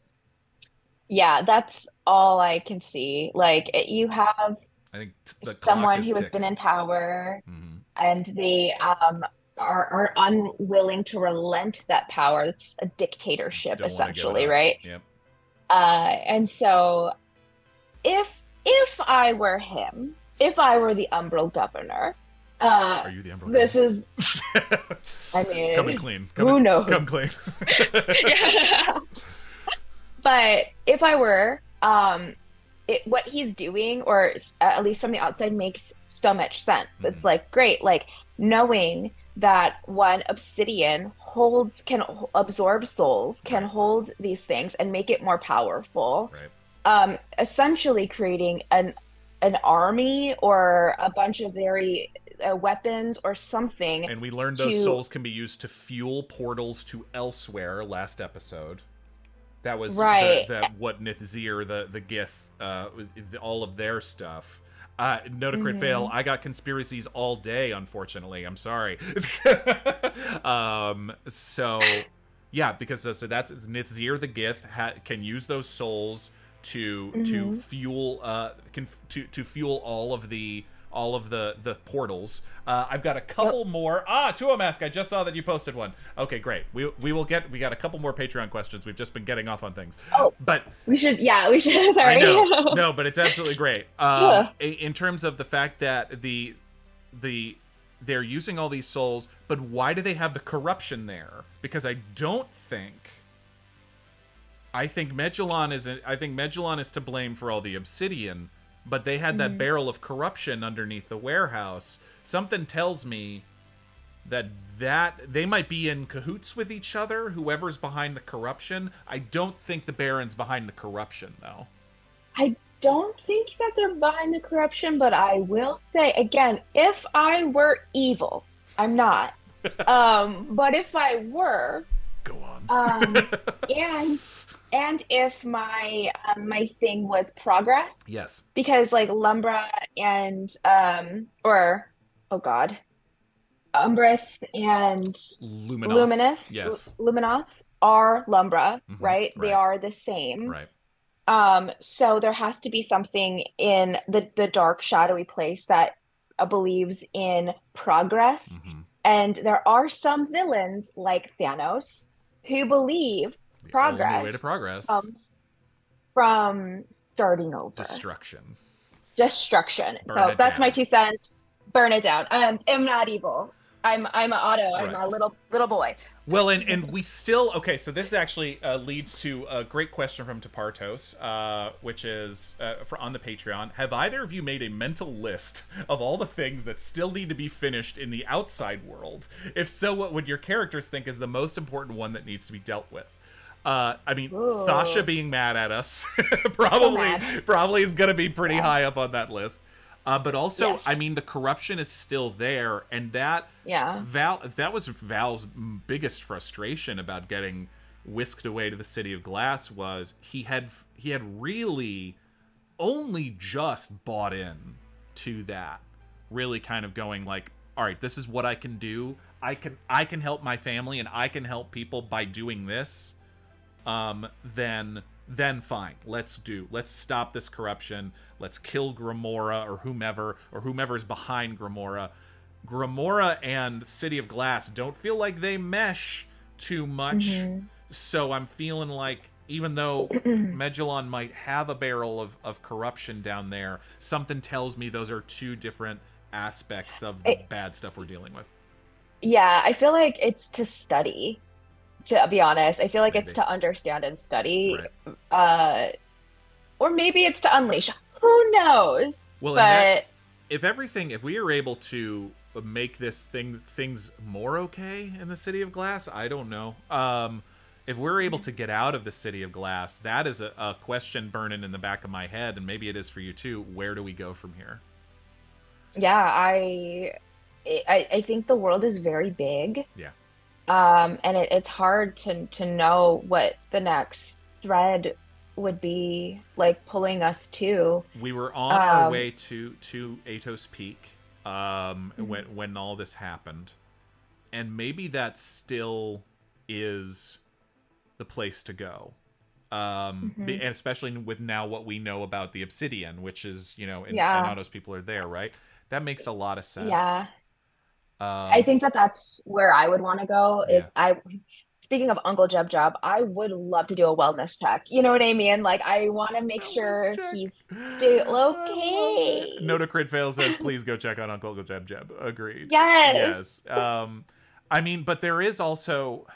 Yeah, that's all I can see. Like, you have someone who has been in power, and they are unwilling to relent that power. It's a dictatorship, essentially, right? Yep. And so, if I were him, if I were the Umbral Governor. Are you the Umbral? This is. I mean, come clean. Who knows? Come clean. But if I were, what he's doing, or at least from the outside, makes so much sense. It's like great, like knowing that one obsidian can absorb souls, can hold these things and make it more powerful. Right. Essentially, creating an army or a bunch of very weapons or something. And we learned those souls can be used to fuel portals to elsewhere last episode. That was right. What Nithzir, the Gith, all of their stuff. Not a crit fail. I got conspiracies all day, unfortunately. I'm sorry. So, yeah, because so that's Nithzir the Gith can use those souls to fuel to fuel all of the portals. I've got a couple more. Tuo Mask, I just saw that you posted one. Okay, great. We got a couple more Patreon questions. We've just been getting off on things. Oh, but we should. Sorry. I know. No, but it's absolutely great. In terms of the fact that they're using all these souls, but why do they have the corruption there? Because I think Medellon is. I think Medellon is to blame for all the obsidian. But they had that barrel of corruption underneath the warehouse. Something tells me that they might be in cahoots with each other, whoever's behind the corruption. I don't think the Baron's behind the corruption, though. I don't think that they're behind the corruption, but I will say, again, if I were evil, I'm not. But if I were... Go on. And if my my thing was progress, yes, because like Lumbra and Umbreth and Lumineth, yes, Lumineth are Lumbra, right? They are the same, right? So there has to be something in the dark, shadowy place that believes in progress, and there are some villains like Thanos who believe. Progress. The only way to progress comes from starting over. Destruction. So that's my 2 cents. Burn it down. I'm not evil. I'm an Otto. I'm a little boy. Well, and we still so this actually leads to a great question from Tapartos, which is on the Patreon. Have either of you made a mental list of all the things that still need to be finished in the outside world? If so, what would your characters think is the most important one that needs to be dealt with? I mean, Tasha being mad at us probably is going to be pretty high up on that list. But also, I mean, the corruption is still there, and that that was Val's biggest frustration about getting whisked away to the City of Glass was he had really only just bought in to that, really kind of going like, all right, this is what I can do. I can help my family and I can help people by doing this. Then fine, let's stop this corruption, let's kill Grimoire or whomever's behind Grimoire. Grimoire and City of Glass don't feel like they mesh too much, so I'm feeling like even though Medellon might have a barrel of corruption down there, something tells me those are two different aspects of the bad stuff we're dealing with. Yeah, I feel like it's to study, to be honest. I feel like it's to understand and study. Right. Or maybe it's to unleash. Who knows? Well, but that, if we are able to make this things more okay in the City of Glass, I don't know. If we're able to get out of the City of Glass, that is a question burning in the back of my head, and maybe it is for you too. Where do we go from here? Yeah, I think the world is very big. Yeah. And it's hard to know what the next thread would be like pulling us to. We were on our way to Atos Peak when all this happened. And maybe that still is the place to go. And especially with now what we know about the Obsidian, which is, you know, and Otto's people are there, right? That makes a lot of sense. Yeah. I think that's where I would want to go. Speaking of Uncle Jeb Jeb, I would love to do a wellness check. You know what I mean? Like, I want to make sure he's still okay. Not a Crit Fail says, please go check on Uncle Jeb Jeb. Agreed. Yes. Yes. I mean, but there is also...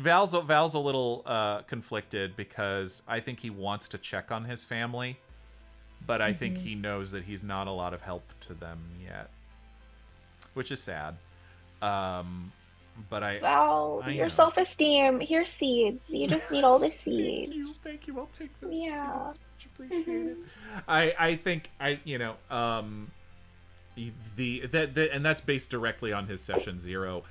Val's a little conflicted because I think he wants to check on his family, but I think he knows that he's not a lot of help to them yet, which is sad. But Val, your self-esteem, here's seeds. You just need all the seeds. Thank you. I'll take those seeds. Much appreciated. And that's based directly on his session 0.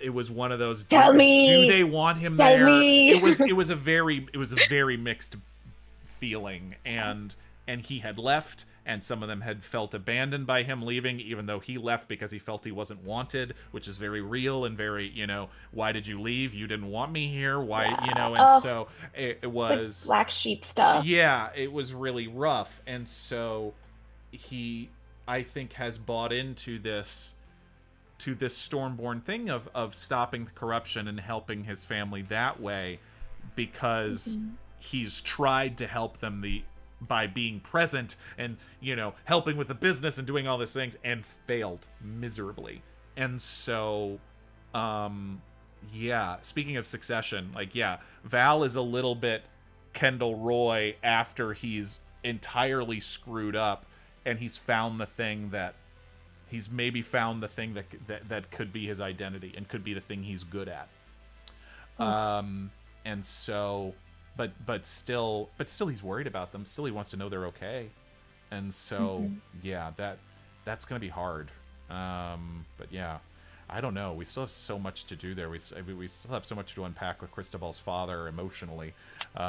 It was one of those. Do they want him there? It was a very mixed feeling, and he had left, and some of them had felt abandoned by him leaving, even though he left because he felt he wasn't wanted, which is very real and very, you know, why did you leave? You didn't want me here. Why, you know? And so it was black sheep stuff. Yeah, it was really rough, and so he, I think, has bought into this. To this Stormborn thing of stopping the corruption and helping his family that way, because he's tried to help them by being present and, you know, helping with the business and doing all these things, and failed miserably. And so, speaking of succession, Val is a little bit Kendall Roy after he's entirely screwed up and he's found the thing that he's maybe found the thing that could be his identity and could be the thing he's good at. And so, but still he's worried about them. Still, he wants to know they're okay. And so, that's going to be hard. I don't know. We still have so much to do there. We still have so much to unpack with Cristobal's father emotionally. You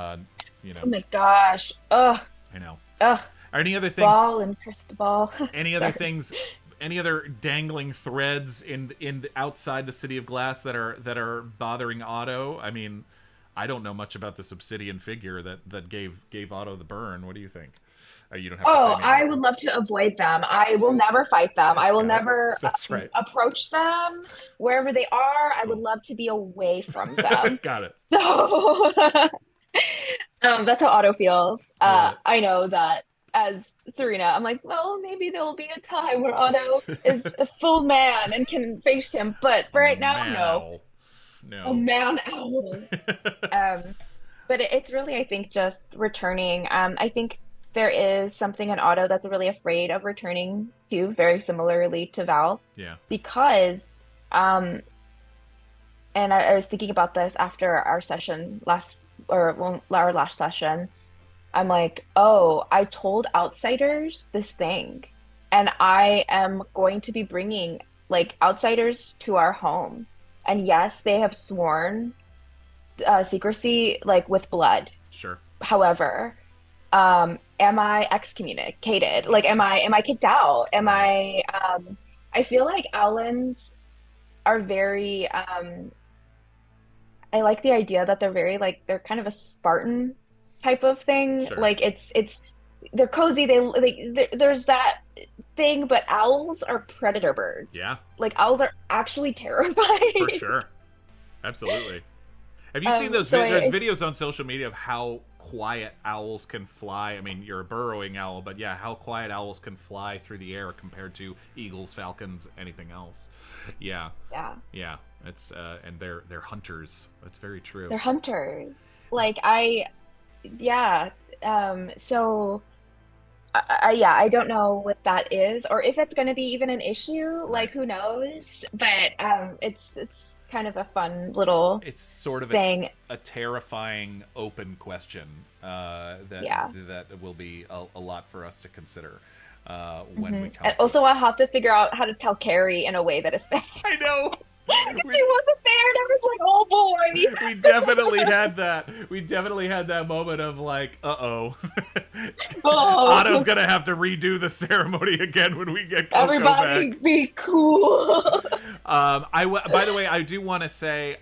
know. Oh my gosh. Ugh. I know. Ugh. Are any other things? Ball and Cristobal. Any other things? Any other dangling threads in outside the City of Glass that are bothering Otto? I mean, I don't know much about this Obsidian figure that gave Otto the burn. What do you think? You don't have to say. I would love to avoid them. I will never fight them. I will never approach them wherever they are. I would love to be away from them. Got it. So that's how Otto feels. I know that. As Surena, I'm like, well, maybe there will be a time where Otto is a full man and can face him, but for right now, no. A man owl. But it's really, I think, just returning. I think there is something in Otto that's really afraid of returning to, very similarly to Val. Yeah. Because, and I was thinking about this after our session our last session. I'm like, oh, I told outsiders this thing, and I am going to be bringing like outsiders to our home. And yes, they have sworn secrecy, like with blood. Sure. However, am I excommunicated? Like, am I kicked out? Am I? I feel like Owlins are very. I like the idea that they're very like they're kind of a Spartan type of thing. Sure. Like it's they're cozy, there's that thing, but owls are predator birds. Yeah, like owls are actually terrifying. For sure. Absolutely. Have you seen those videos on social media of how quiet owls can fly. I mean, you're a burrowing owl, but yeah, how quiet owls can fly through the air compared to eagles, falcons, anything else. Yeah. Yeah. Yeah. It's and they're hunters. That's very true. They're hunters. Like yeah, I don't know what that is or if it's going to be even an issue. Like, who knows? But it's kind of a fun little thing. A terrifying open question that will be a lot for us to consider when we talk. And also, I'll have to figure out how to tell Carrie in a way that is fair. I know. She wasn't there, and everyone's like, "Oh boy." We definitely had that. We definitely had that moment of like, "Uh-oh, Otto's gonna have to redo the ceremony again when we get Coco Everybody back. Be cool." By the way, I do want to say,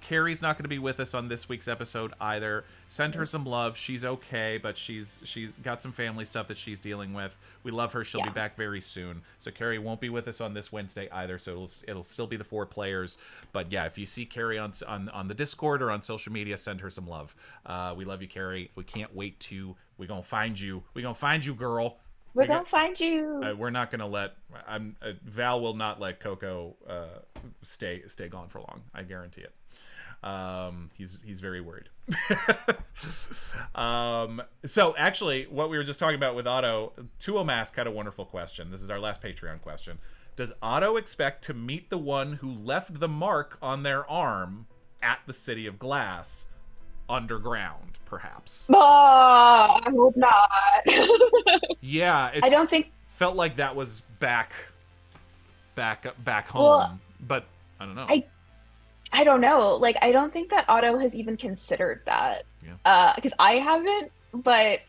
Carrie's not gonna be with us on this week's episode either. Send her some love. She's okay, but she's got some family stuff that she's dealing with. We love her. She'll be back very soon. So Carrie won't be with us on this Wednesday either. So it'll still be the four players. But yeah, if you see Carrie on the Discord or on social media, send her some love. We love you, Carrie. We can't wait to. We're gonna find you. We're gonna find you, girl. We're gonna find you. We're not gonna let. Val will not let Coco stay gone for long. I guarantee it. He's very worried. So actually, what we were just talking about with Otto, Tuo Mask had a wonderful question. This is our last Patreon question. Does Otto expect to meet the one who left the mark on their arm at the City of Glass underground, perhaps? Oh, I hope not. Yeah, I don't think felt like that was back home, well, but I don't know. I don't know. Like, I don't think that Otto has even considered that. Yeah. Because I haven't, but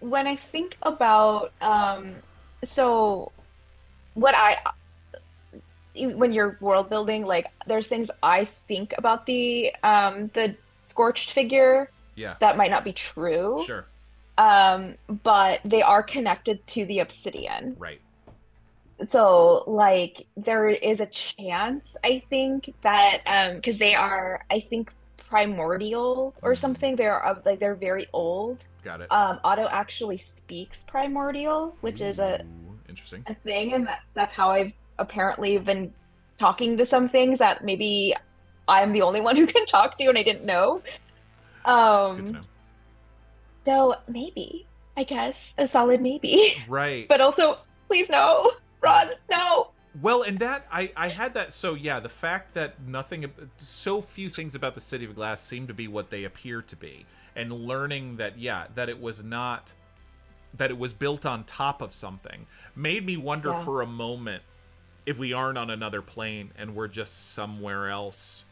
when I think about, when you're world building, like, there's things I think about the scorched figure that might not be true. Sure. But they are connected to the obsidian. Right. So, like, there is a chance, I think, that, because they are, I think, primordial or something. They're very old. Got it. Otto actually speaks primordial, which is a thing, and that's how I've apparently been talking to some things that maybe I'm the only one who can talk to, and I didn't know. Good to know. So, maybe, I guess, a solid maybe. Right. But also, please no. Ron, no. Well, and that I had that. So yeah, the fact that so few things about the City of Glass seem to be what they appear to be, and learning that that it was not, that it was built on top of something, made me wonder for a moment if we aren't on another plane and we're just somewhere else,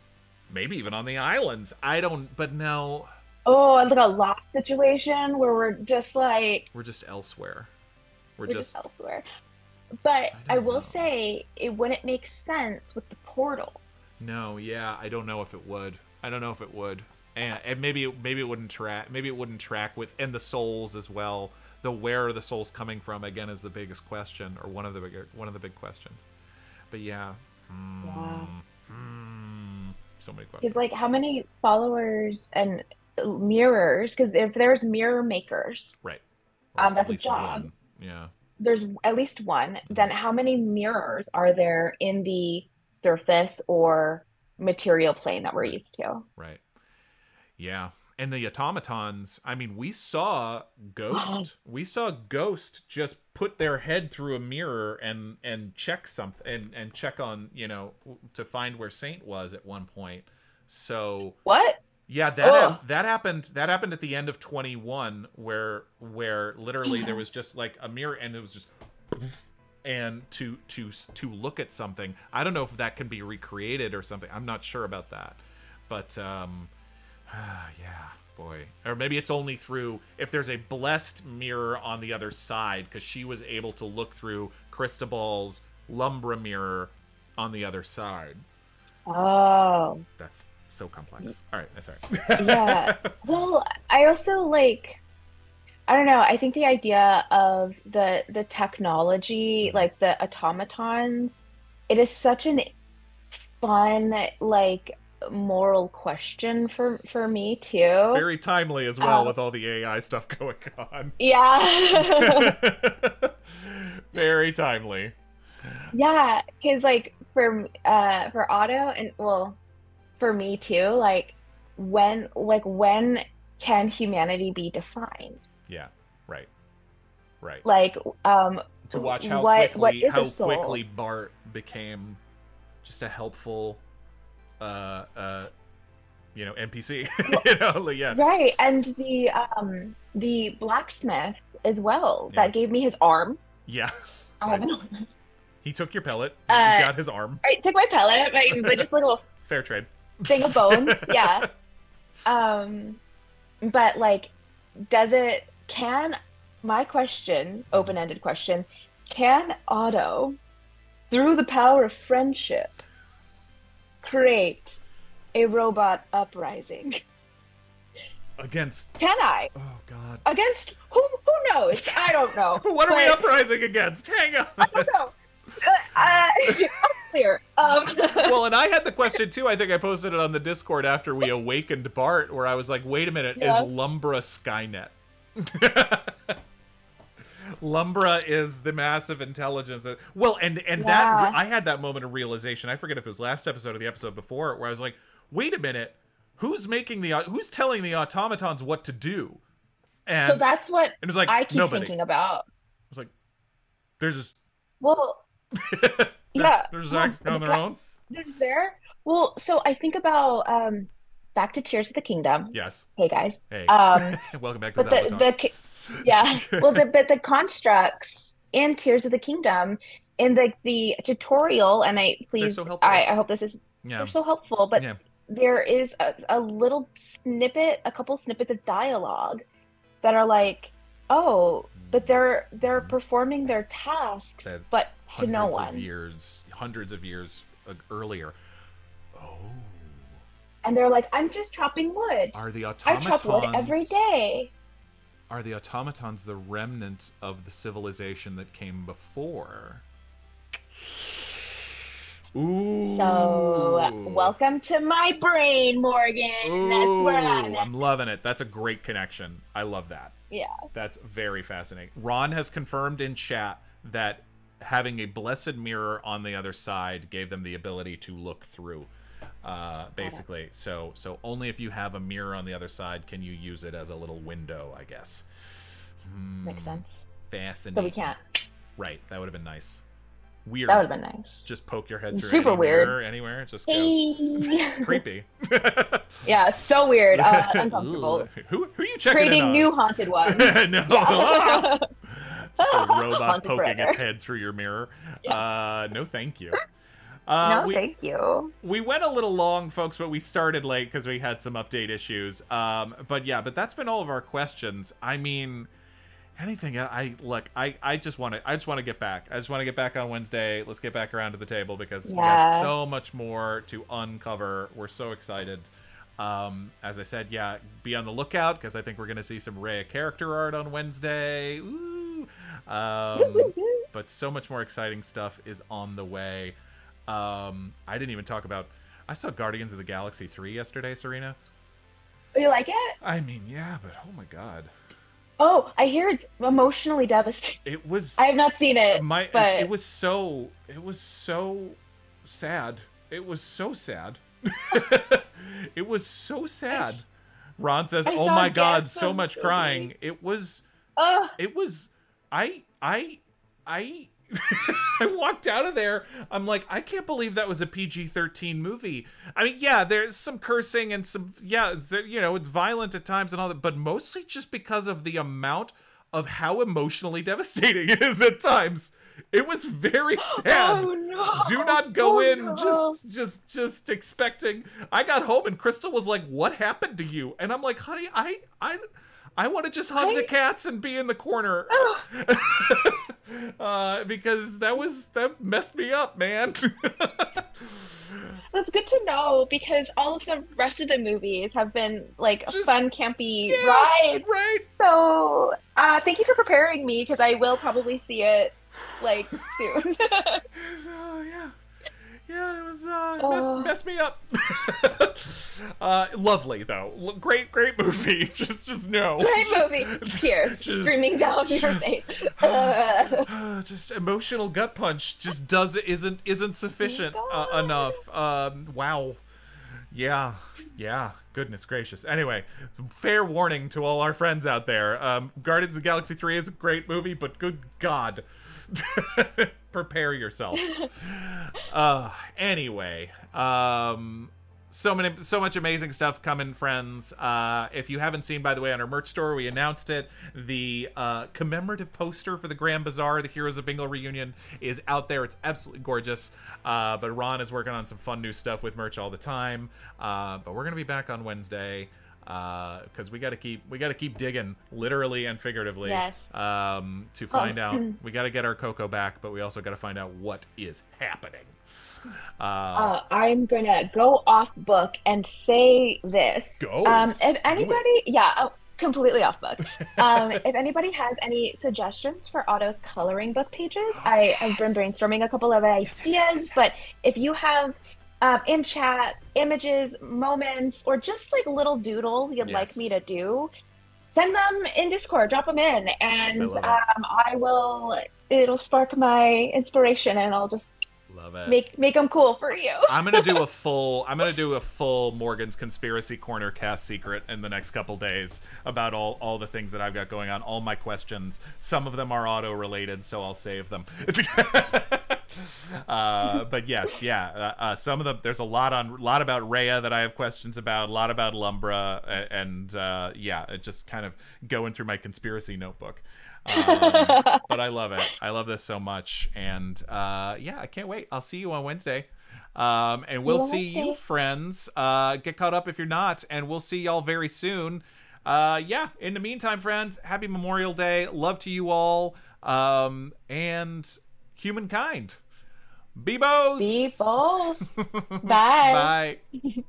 maybe even on the islands. I don't. But no. Oh, like a lost situation where we're just elsewhere. We're just elsewhere. But I will say, it wouldn't make sense with the portal. No, yeah, I don't know if it would. I don't know if it would, and maybe it wouldn't track. Maybe it wouldn't track with, and the souls as well. Where are the souls coming from again is the biggest question, or one of the big questions. But yeah, so many questions. It's like, how many followers and mirrors? Because if there's mirror makers, right, or that's a job. One. Yeah. There's at least one. Then how many mirrors are there in the surface or material plane that we're used to? Right. Yeah. And the automatons, I mean, we saw Ghost. We saw Ghost just put their head through a mirror and check something and check on, to find where Saint was at one point. So what? Yeah, that happened. That happened at the end of 21, where literally there was just like a mirror, and it was just, and to look at something. I don't know if that can be recreated or something. I'm not sure about that, but yeah, boy. Or maybe it's only through, if there's a blessed mirror on the other side, because she was able to look through Cristobal's Lumbra mirror on the other side. Oh, that's so complex. All right, that's all right. Yeah. Well, I also I don't know. I think the idea of the technology, like the automatons, it is such an fun moral question for me too. Very timely as well, with all the AI stuff going on. Yeah. Very timely. Yeah, because like for Otto and well, for me too. Like when can humanity be defined? Yeah. Right. Right. Like to watch how quickly Bart became just a helpful. You know, NPC. You know, yeah. Right, and the blacksmith as well that gave me his arm. Yeah. He took your pellet. He got his arm. I took my pellet, but just little fair trade thing of bones. Yeah. But like, does it? Can my question, open-ended question, can Otto, through the power of friendship, create a robot uprising against? Can I? Oh God! Against who? Who knows? I don't know. What are we uprising against? Hang on. I don't know. Unclear. Well, and I had the question too. I think I posted it on the Discord after we awakened Bart, where I was like, "Wait a minute, is Lumbra Skynet?" Lumbra is the massive intelligence. Well, and that I had that moment of realization. I forget if it was last episode or the episode before, where I was like, "Wait a minute, who's telling the automatons what to do?" And so that's what it was like, I keep thinking about. I was like, "There's just they're just acting on their own. There's there." Well, so I think about back to Tears of the Kingdom. Yes. Hey guys. Hey. Welcome back to the yeah, well, but the constructs in Tears of the Kingdom in the tutorial, and I hope this is they're so helpful. But there is a little snippet, a couple snippets of dialogue that are like, oh, but they're performing their tasks, but to no one. Hundreds of years earlier. Oh. And they're like, I'm just chopping wood. Are the automatons? I chop wood every day. Are the automatons the remnants of the civilization that came before? Ooh. So, welcome to my brain, Morgan. Ooh, that's where I'm loving it. That's a great connection. I love that. Yeah. That's very fascinating. Ron has confirmed in chat that having a blessed mirror on the other side gave them the ability to look through. Basically, so only if you have a mirror on the other side can you use it as a little window, I guess. Makes sense. Fascinating. So we can't. Right. That would have been nice. Weird. That would have been nice. Just poke your head through. Super weird. Mirror, anywhere. Just go. Creepy. Yeah. So weird. Uncomfortable. Who are you checking in on? Creating new haunted ones. No. Ah! Just a robot poking its head through your mirror. Yeah. No, thank you. Thank you. We went a little long, folks, but we started late because we had some update issues. But that's been all of our questions. I mean, anything? I just want to get back. I just want to get back on Wednesday. Let's get back around to the table because we got so much more to uncover. We're so excited. As I said, be on the lookout because I think we're gonna see some Rhea character art on Wednesday. Ooh. But so much more exciting stuff is on the way. I didn't even talk about, I saw Guardians of the Galaxy 3 yesterday, Surena. You like it? I mean, yeah, but oh my God. Oh, I hear it's emotionally devastating. It was. I have not seen it. It was so sad. It was so sad. It was so sad. Ron says, "Oh my God, so much crying." It was. It was. I walked out of there. I'm like, I can't believe that was a PG-13 movie. I mean, yeah, there's some cursing and some, you know, it's violent at times and all that, but mostly just because of the amount of how emotionally devastating it is at times. It was very sad. Oh, no. Do not go in just expecting. I got home and Crystal was like, "What happened to you?" And I'm like, "Honey, I want to just hug the cats and be in the corner." Because that messed me up, man. That's good to know, because all of the rest of the movies have been like just fun, campy rides. Right. So thank you for preparing me, because I will probably see it like soon. So, yeah, it was messed messed me up. Lovely though, great movie. Just no. Great movie. Tears streaming down your face. Just emotional gut punch. Just isn't sufficient enough. Wow. Yeah, yeah. Goodness gracious. Anyway, fair warning to all our friends out there. Guardians of the Galaxy 3 is a great movie, but good God. Prepare yourself. Anyway, so much amazing stuff coming, friends. If you haven't seen, by the way, on our merch store, we announced it. The commemorative poster for the Grand Bazaar, the Heroes of Bingo reunion, is out there. It's absolutely gorgeous. But Ron is working on some fun new stuff with merch all the time. But we're gonna be back on Wednesday because we gotta keep digging, literally and figuratively. Yes. To find out, we gotta get our cocoa back, but we also gotta find out what is happening. I'm gonna go off book and say this. Go. If anybody, yeah, completely off book. If anybody has any suggestions for Otto's coloring book pages, I've been brainstorming a couple of ideas. But if you have in chat images, moments, or just like little doodles you'd like me to do, send them in Discord, drop them in, and I will. It'll spark my inspiration, and I'll just. Love it. Make them cool for you. I'm gonna do a full Morgan's Conspiracy Corner cast secret in the next couple days about all the things that I've got going on, all my questions. Some of them are auto related, so I'll save them. But yes, yeah. Some of them. There's a lot about Rhea that I have questions about. A lot about Lumbra, and yeah, just kind of going through my conspiracy notebook. But I love it. I love this so much, and yeah, I can't wait. I'll see you on Wednesday, and we'll see you, friends. Get caught up if you're not, and we'll see y'all very soon. Yeah, in the meantime, friends, happy Memorial Day. Love to you all, and humankind. Be both. Bye. Bye.